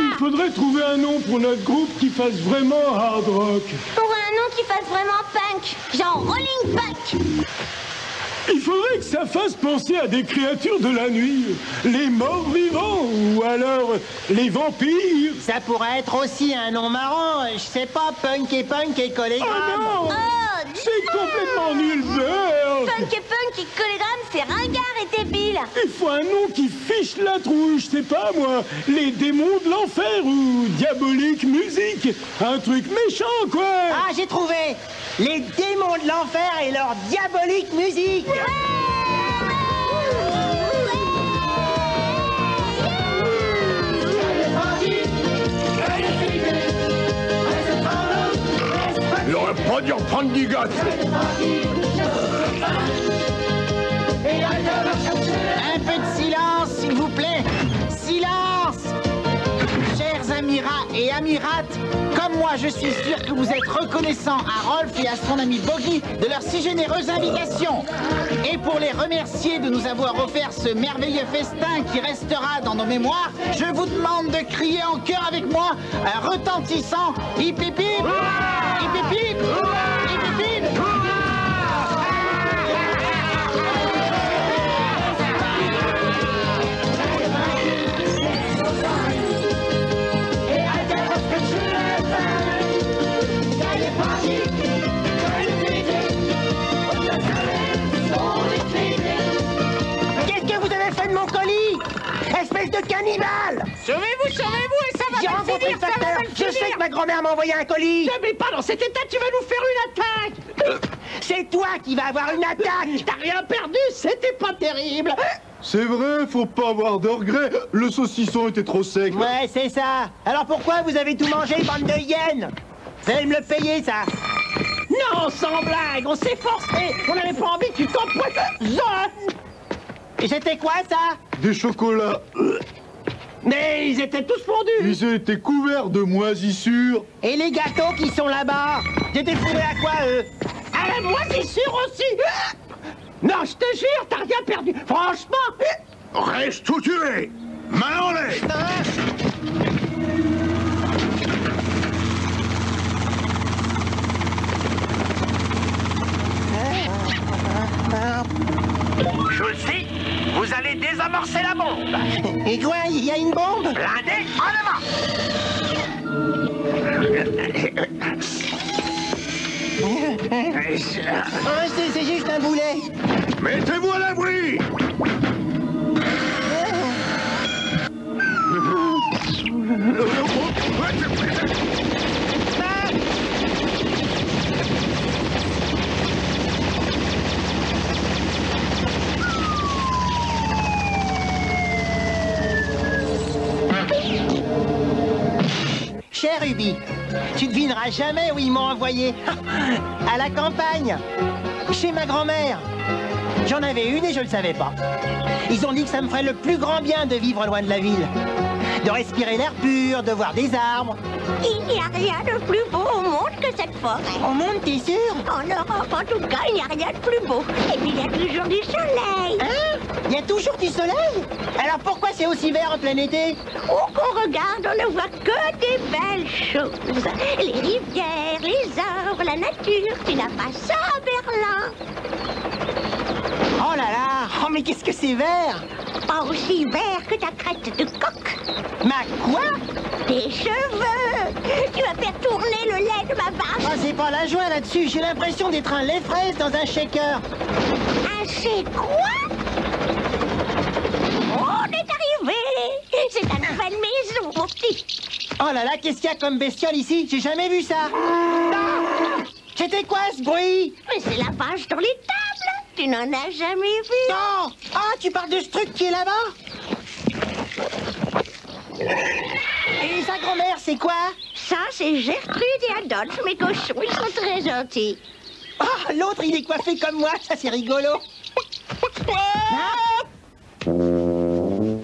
Il faudrait trouver un nom pour notre groupe qui fasse vraiment hard rock. Pour un nom qui fasse vraiment punk, genre Rolling Punk. Il faudrait que ça fasse penser à des créatures de la nuit. Les morts vivants, ou alors les vampires. Ça pourrait être aussi un nom marrant, je sais pas, Punk et Punk et Collégramme. Oh non, oh, c'est complètement nul beurre. Punk et Collégramme, c'est ringard et débile. Il faut un nom qui fiche la trouille, je sais pas moi. Les démons de l'enfer ou diabolique musique. Un truc méchant, quoi. Ah, j'ai trouvé. Les démons de l'enfer et leur diabolique musique. Ouais, ouais. Le reproduire prendre du gosse. Un peu de silence, s'il vous plaît. Silence. Chers amirats et amirates, comme moi, je suis sûr que vous êtes reconnaissants à Rolf et à son ami Bogie de leur si généreuse invitation. Et pour les remercier de nous avoir offert ce merveilleux festin qui restera dans nos mémoires, je vous demande de crier en chœur avec moi, un retentissant hip hip hip, hip hip hip, hip hip. Espèce de cannibale! Sauvez-vous, sauvez-vous et ça va bien finir, ça va mal finir. Je sais que ma grand-mère m'a envoyé un colis. Ne mets pas dans cet état, tu vas nous faire une attaque. C'est toi qui vas avoir une attaque. T'as rien perdu, c'était pas terrible. C'est vrai, faut pas avoir de regrets. Le saucisson était trop sec. Ouais, c'est ça. Alors pourquoi vous avez tout mangé, bande de hyènes? Vous allez me le payer, ça. Non, sans blague, on s'est forcé. On n'avait pas envie que tu t'empoisonnes. Et c'était quoi, ça? Des chocolats. Mais ils étaient tous fondus. Ils étaient couverts de moisissures. Et les gâteaux qui sont là-bas? J'étais fourré à quoi, eux? À la moisissure aussi. Non, je te jure, t'as rien perdu. Franchement. Reste tout tué. Main en l'air. Schulze, vous allez désamorcer la bombe. Et quoi, il y a une bombe? Blindé, en avant. C'est juste un boulet. Mettez-vous à l'abri. Cher Ruby, tu devineras jamais où ils m'ont envoyé. À la campagne, chez ma grand-mère. J'en avais une et je le savais pas. Ils ont dit que ça me ferait le plus grand bien de vivre loin de la ville. De respirer l'air pur, de voir des arbres. Il n'y a rien de plus beau au monde que cette forêt. Au monde, t'es sûr? En Europe, en tout cas, il n'y a rien de plus beau. Et puis, il y a toujours du soleil. Hein? Il y a toujours du soleil? Alors pourquoi c'est aussi vert en plein été? Où qu'on regarde, on ne voit que des belles choses. Les rivières, les arbres, la nature. Tu n'as pas ça à Berlin. Oh là là, oh mais qu'est-ce que c'est vert? Pas aussi vert que ta crête de coq. Ma quoi? Tes cheveux. Tu vas faire tourner le lait de ma vache. Ah, c'est pas la joie là-dessus. J'ai l'impression d'être un lait fraise dans un shaker. Un shaker quoi? On est arrivé. C'est ta nouvelle maison, mon petit. Oh là là, qu'est-ce qu'il y a comme bestiole ici? J'ai jamais vu ça. Ah, c'était quoi ce bruit? Mais c'est la vache dans les tables. Tu n'en as jamais vu? Non. Ah, tu parles de ce truc qui est là-bas? Et sa grand-mère, c'est quoi? Ça, c'est Gertrude et Adolphe, mes cochons. Ils sont très gentils. Ah, oh, l'autre, il est coiffé comme moi. Ça, c'est rigolo.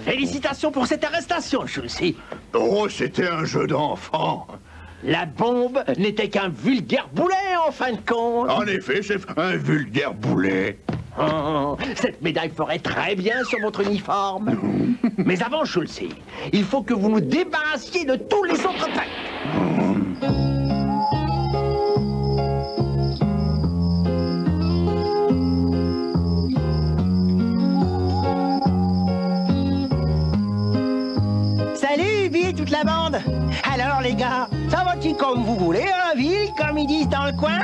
Félicitations pour cette arrestation, Schulze. Oh, c'était un jeu d'enfant. La bombe n'était qu'un vulgaire boulet, en fin de compte. En effet, chef, un vulgaire boulet. Oh, cette médaille ferait très bien sur votre uniforme. Mais avant, Schulze, il faut que vous nous débarrassiez de tous les autres pactes. Salut, Bill, toute la bande. Alors, les gars, ça va-tu comme vous voulez, hein, ville, comme ils disent dans le coin?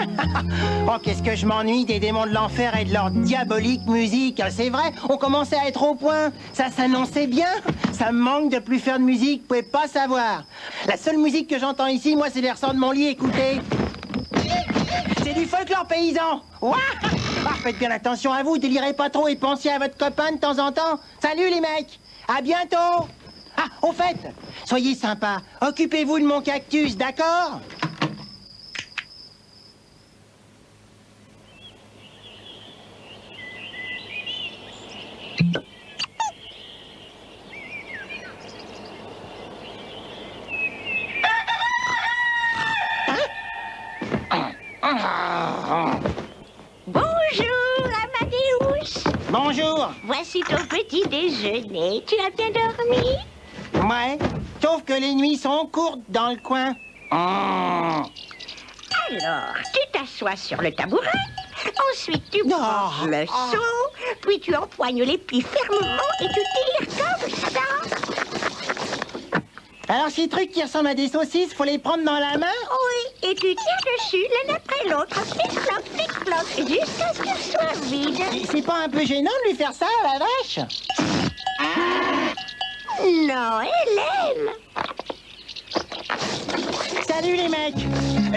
Oh, qu'est-ce que je m'ennuie des démons de l'enfer et de leur diabolique musique. C'est vrai, on commençait à être au point. Ça s'annonçait bien. Ça me manque de plus faire de musique, vous pouvez pas savoir. La seule musique que j'entends ici, moi, c'est les ressorts de mon lit, écoutez. C'est du folklore paysan. Ouah, ah, faites bien attention à vous, délirez pas trop et pensez à votre copain de temps en temps. Salut, les mecs. À bientôt. Ah, au fait, soyez sympas. Occupez-vous de mon cactus, d'accord? Bonjour, Amadeus. Bonjour. Voici ton petit déjeuner. Tu as bien dormi? Ouais, sauf que les nuits sont courtes dans le coin. Alors, tu t'assois sur le tabouret, ensuite tu prends le seau, puis tu empoignes les plis fermement et tu tires comme ça. Alors, ces trucs qui ressemblent à des saucisses, faut les prendre dans la main? Oui, et tu tiens dessus l'un après l'autre, tic-cloc, tic-cloc, jusqu'à ce qu'ils soient vides. C'est pas un peu gênant de lui faire ça à la vache? Non, elle aime. Salut les mecs.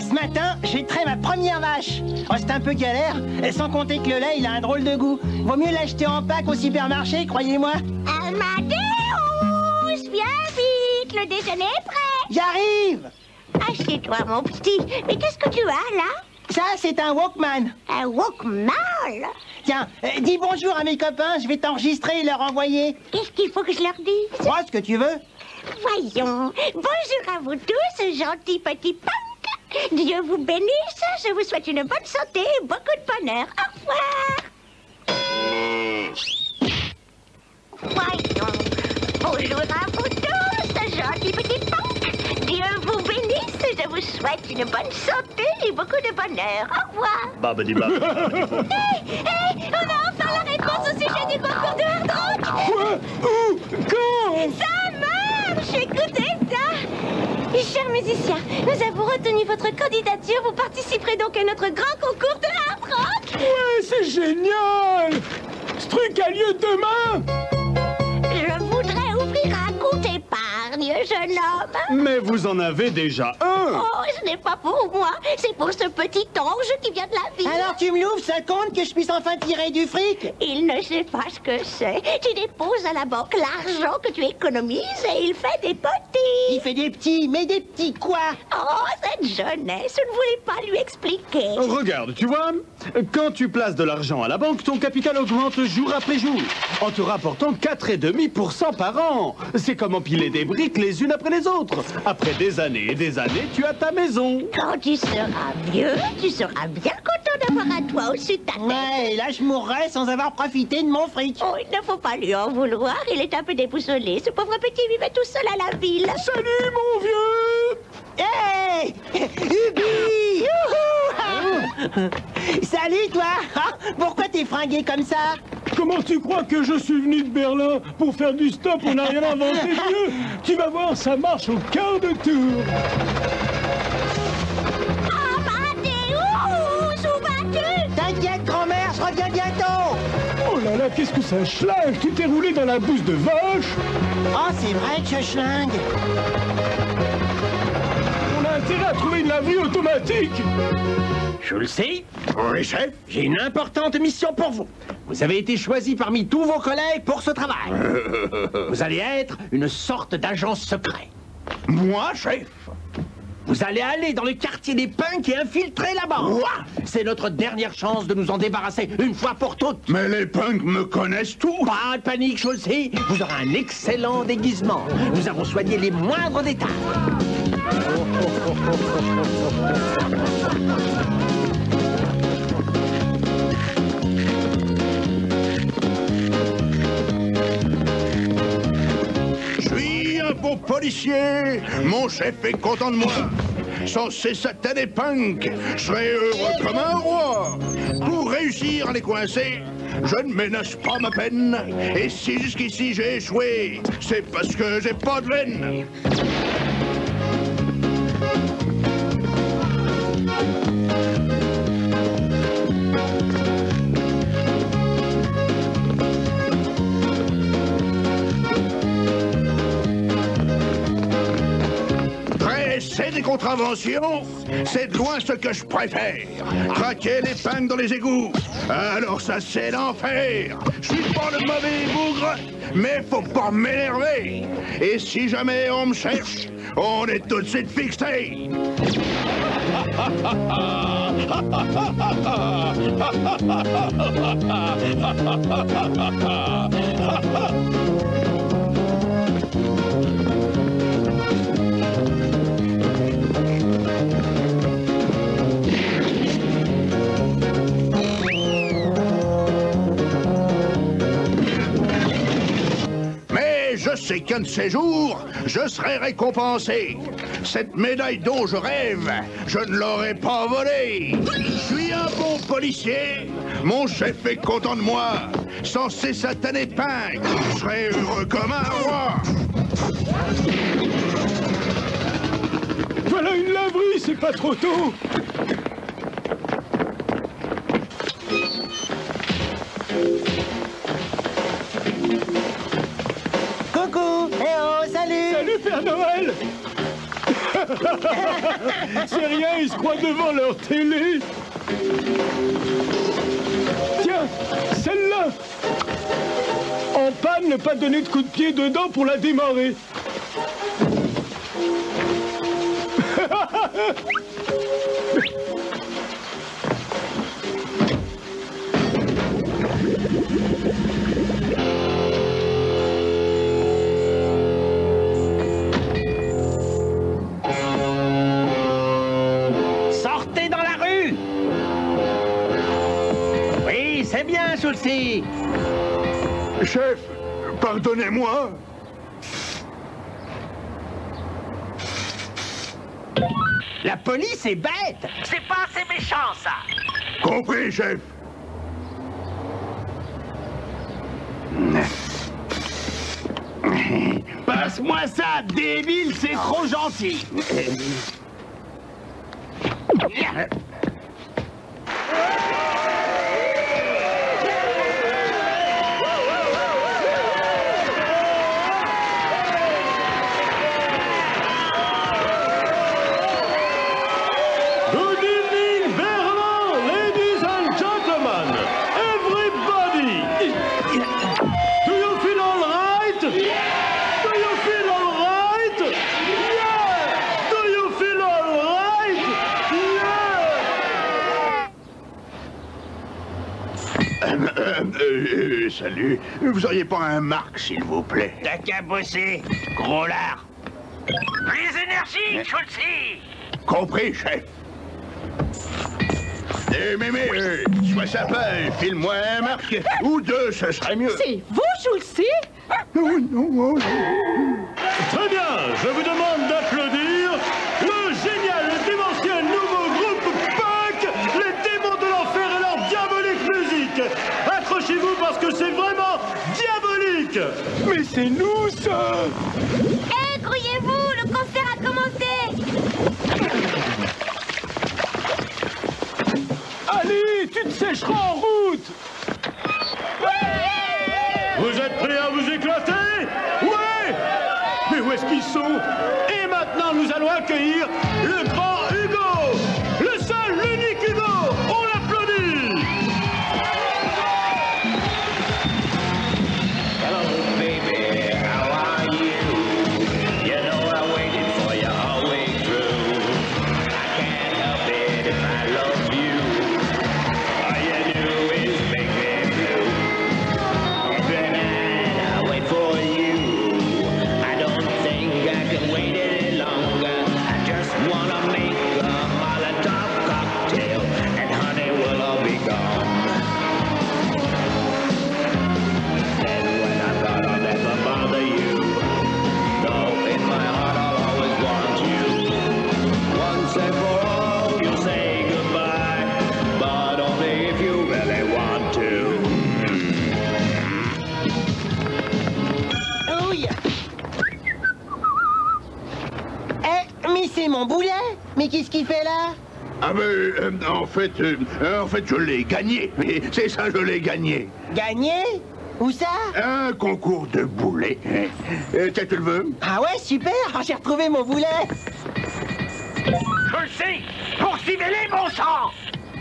Ce matin, j'ai traité ma première vache. Oh, c'est un peu galère, sans compter que le lait, il a un drôle de goût. Vaut mieux l'acheter en pack au supermarché, croyez-moi. Amadeus, viens vite, le déjeuner est prêt. J'arrive. Assieds-toi, mon petit. Mais qu'est-ce que tu as, là? Ça, c'est un Walkman. Un Walkman? Tiens, dis bonjour à mes copains, je vais t'enregistrer et leur envoyer. Qu'est-ce qu'il faut que je leur dise? Moi, ce que tu veux. Voyons, bonjour à vous tous, gentil petit Punk. Dieu vous bénisse, je vous souhaite une bonne santé et beaucoup de bonheur. Au revoir. Voyons, bonjour à vous tous, gentil petit Punk. Dieu vous bénisse, je vous souhaite une bonne santé et beaucoup de bonheur. Au revoir. Babadiba. On a enfin la réponse au sujet du concours de hard rock. Où? Quand? Ça marche! Écoutez ça! Chers musiciens, nous avons retenu votre candidature. Vous participerez donc à notre grand concours de hard rock. Ouais, c'est génial! Ce truc a lieu demain! Je voudrais ouvrir un compte épargne, jeune homme. Mais vous en avez déjà un! Oh, ce n'est pas pour moi. C'est pour ce petit ange qui vient de la ville. Alors tu me l'ouvres, ça compte que je puisse enfin tirer du fric? Il ne sait pas ce que c'est. Tu déposes à la banque l'argent que tu économises et il fait des petits. Il fait des petits, mais des petits quoi? Oh, cette jeunesse, je ne voulais pas lui expliquer. Regarde, tu vois, quand tu places de l'argent à la banque, ton capital augmente jour après jour, en te rapportant 4,5% par an. C'est comme empiler des briques les unes après les autres. Après des années et des années, tu as ta maison. Quand tu seras vieux, tu seras bien content d'avoir à toi au-dessus de ta tête. Ouais, et là je mourrai sans avoir profité de mon fric. Oh, il ne faut pas lui en vouloir, il est un peu déboussolé. Ce pauvre petit vivait tout seul à la ville. Salut mon vieux. Hey Ubi. Youhou. Salut toi. Pourquoi t'es fringué comme ça? Comment tu crois que je suis venu de Berlin pour faire du stop? On n'a rien inventé mieux. Tu vas voir, ça marche au quart de tour. Amadeus, où vas-tu? T'inquiète, grand-mère, je reviens bientôt. Oh là là, qu'est-ce que ça schlingue? Tu t'es roulé dans la bouse de vache. Oh, c'est vrai que je schlingue. On a intérêt à trouver une laverie automatique. Je le sais. Oui, chef. J'ai une importante mission pour vous. Vous avez été choisi parmi tous vos collègues pour ce travail. Vous allez être une sorte d'agent secret. Moi, chef? Vous allez aller dans le quartier des punks et infiltrer la banque. C'est notre dernière chance de nous en débarrasser, une fois pour toutes. Mais les punks me connaissent tous. Pas de panique, Schulze. Vous aurez un excellent déguisement. Nous avons soigné les moindres détails. Beau policier, mon chef est content de moi. Sans ces satanés punks, je serai heureux comme un roi. Pour réussir à les coincer, je ne ménage pas ma peine. Et si jusqu'ici j'ai échoué, c'est parce que j'ai pas de veine. Contravention, c'est de loin ce que je préfère. Traquer les punks dans les égouts, alors ça c'est l'enfer. Je suis pas le mauvais bougre, mais faut pas m'énerver. Et si jamais on me cherche, on est tout de suite fixé. Je sais qu'un de ces jours, je serai récompensé. Cette médaille dont je rêve, je ne l'aurais pas volée. Je suis un bon policier. Mon chef est content de moi. Sans ces satanés punks, je serai heureux comme un roi. Voilà une laverie, c'est pas trop tôt. Père Noël. C'est rien, ils se croient devant leur télé. Tiens, celle-là. En panne, ne pas donner de coup de pied dedans pour la démarrer. Schulze. Chef, pardonnez-moi. La police est bête. C'est pas assez méchant, ça. Compris, chef. Passe-moi ça, débile, c'est trop gentil. Salut, vous auriez pas un marque, s'il vous plaît? T'as qu'à bosser, gros lard. Les énergies, Schulze. Compris, chef. Eh, mémé, sois sympa, file-moi un marque, ou deux, ce serait mieux. C'est vous, Schulze? Non, non, non. Très bien, je vous demande d'applaudir le génial, le démentiel nouveau groupe Punk, les démons de l'enfer et leur diabolique musique. Accrochez-vous parce que c'est Mais c'est nous, ça! Hé, grouillez-vous! Le concert a commencé! Allez, tu te sécheras en route! Ouais! Vous êtes prêts à vous éclater? Ouais! Mais où est-ce qu'ils sont? Et maintenant, nous allons accueillir le grand... Mon boulet? Mais qu'est-ce qu'il fait là? Ah ben, en fait, je l'ai gagné. C'est ça, je l'ai gagné. Gagné? Où ça? Un concours de boulets. Tiens, tu le veux? Ah ouais, super. J'ai retrouvé mon boulet. Je sais. Poursuivez-les, mon sang.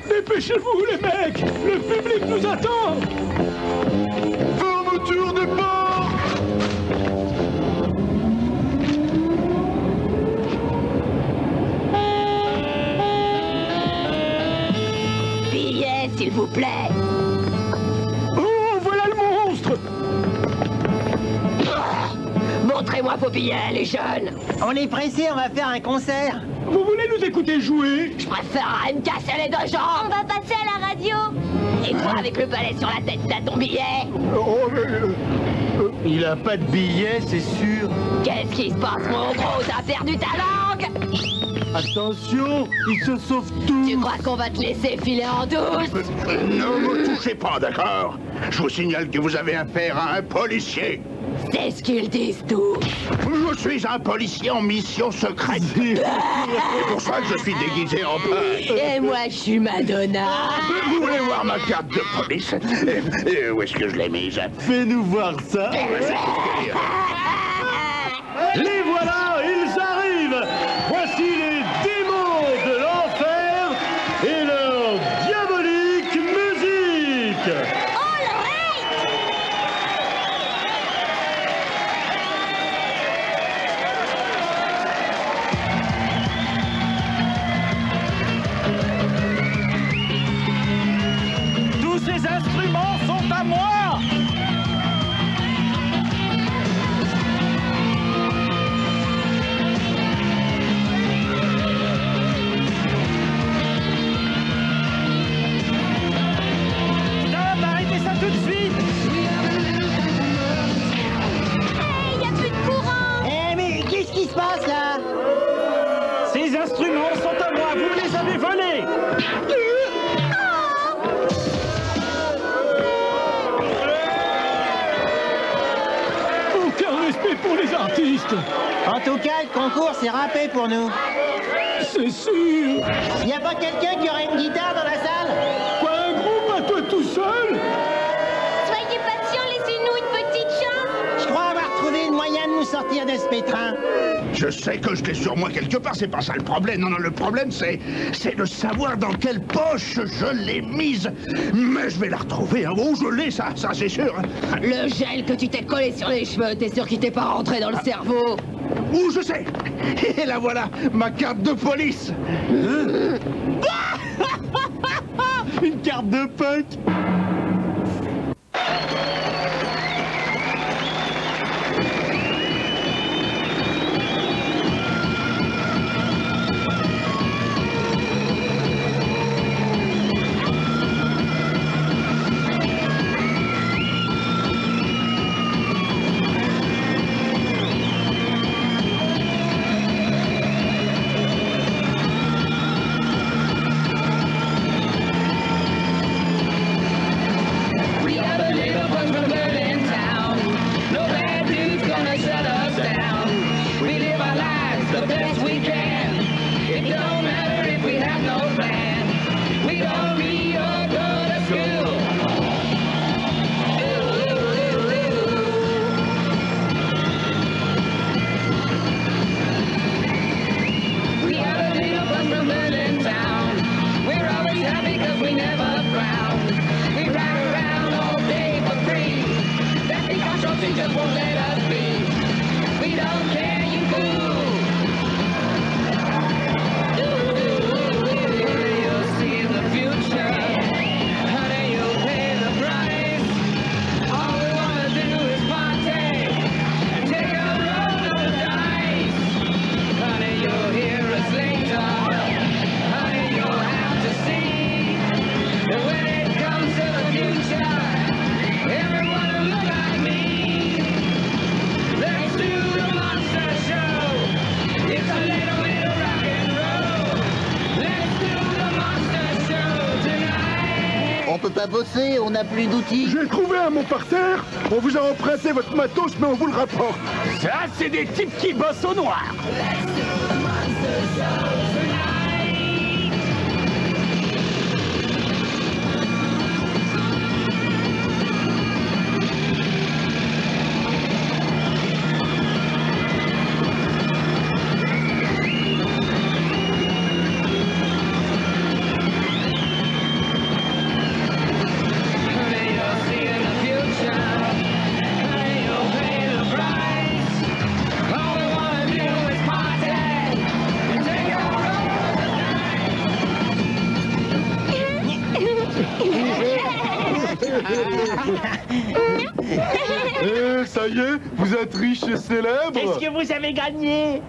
Dépêchez-vous, les mecs. Le public nous attend. Fermeture de porte. S'il vous plaît. Oh, voilà le monstre. Oh, montrez-moi vos billets, les jeunes. On est pressés, on va faire un concert. Vous voulez nous écouter jouer? Je préférerais me casser les deux jambes. On va passer à la radio. Et toi, avec le balai sur la tête, t'as ton billet? Oh, il a pas de billet, c'est sûr. Qu'est-ce qui se passe, mon gros? T'as perdu ta langue? Attention, ils se sauvent tous. Tu crois qu'on va te laisser filer en douce? Ne me touchez pas, d'accord? Je vous signale que vous avez affaire à un policier. C'est ce qu'ils disent tous. Je suis un policier en mission secrète. C'est pour ça que je suis déguisé en peintre. Et moi, je suis Madonna. Vous voulez voir ma carte de police? Et où est-ce que je l'ai mise? Fais-nous voir ça. Les voilà, ils arrivent. Voici les... En tout cas, le concours s'est râpé pour nous. C'est sûr. Y a pas quelqu'un qui aurait une guitare dans la salle? Quoi, un groupe à toi tout seul? Soyez patients, laissez-nous une petite chance. Je crois avoir trouvé le moyen de nous sortir de ce pétrin. Je sais que je l'ai sur moi quelque part, c'est pas ça le problème. Non, non, le problème c'est de savoir dans quelle poche je l'ai mise. Mais je vais la retrouver, hein. Oh, je l'ai, ça c'est sûr. Le gel que tu t'es collé sur les cheveux, t'es sûr qu'il t'est pas rentré dans le cerveau? Ouh, je sais. Et la voilà, ma carte de police. Une carte de punk. just won't let us be. We don't care, you fool. On peut pas bosser, on n'a plus d'outils. J'ai trouvé un mot par terre, on vous a emprunté votre matos, mais on vous le rapporte. Ça, c'est des types qui bossent au noir. Vous êtes riche et célèbre. Qu'est-ce que vous avez gagné?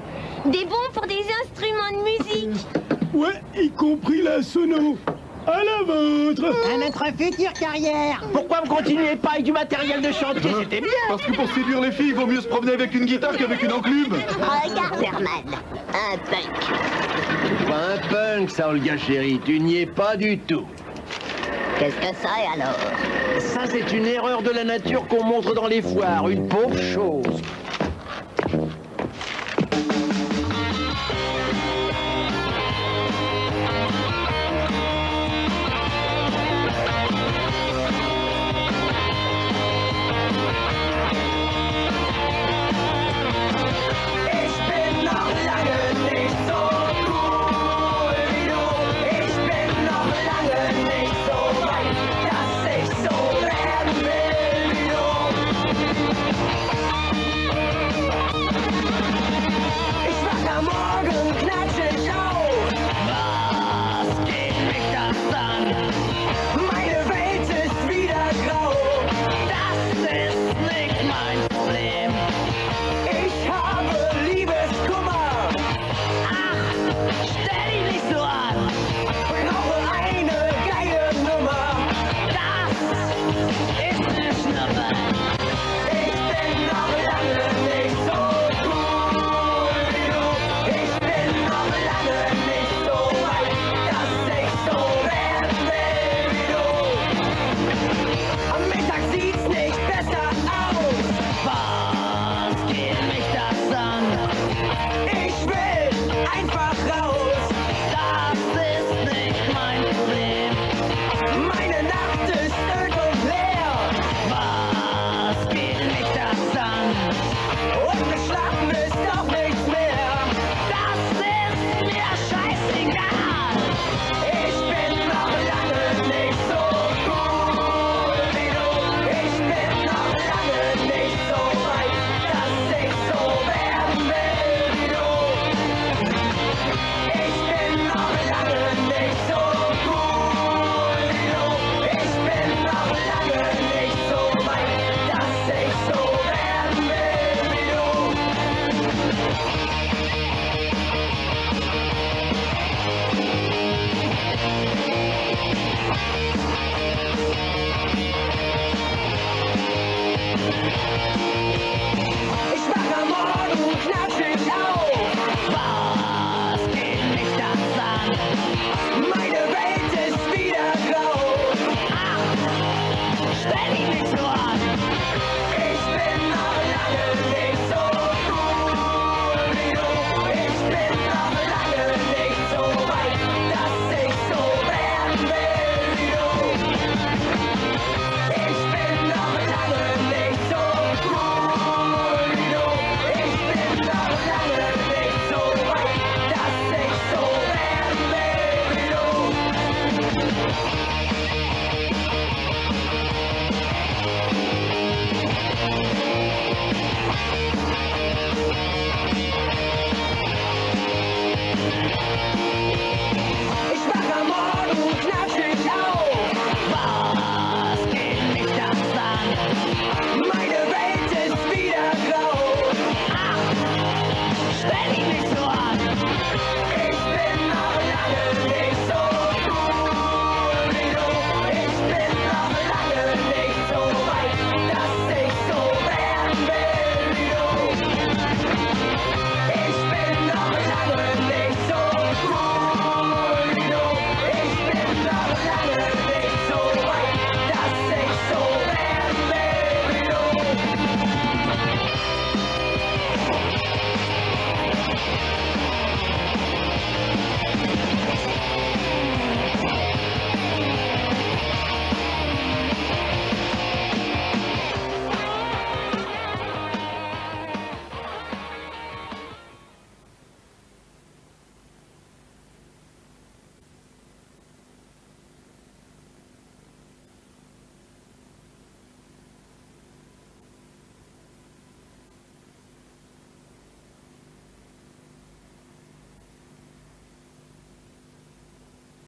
Des bons pour des instruments de musique. Ouais, y compris la sono. À la vôtre. À notre future carrière. Pourquoi vous continuez pas avec du matériel de chantier? C'était bien. Parce que pour séduire les filles, il vaut mieux se promener avec une guitare qu'avec une enclume. Regarde, Herman, un punk. Pas un punk, ça, Olga chérie. Tu n'y es pas du tout. Qu'est-ce que c'est alors? Ça, c'est une erreur de la nature qu'on montre dans les foires, une pauvre chose.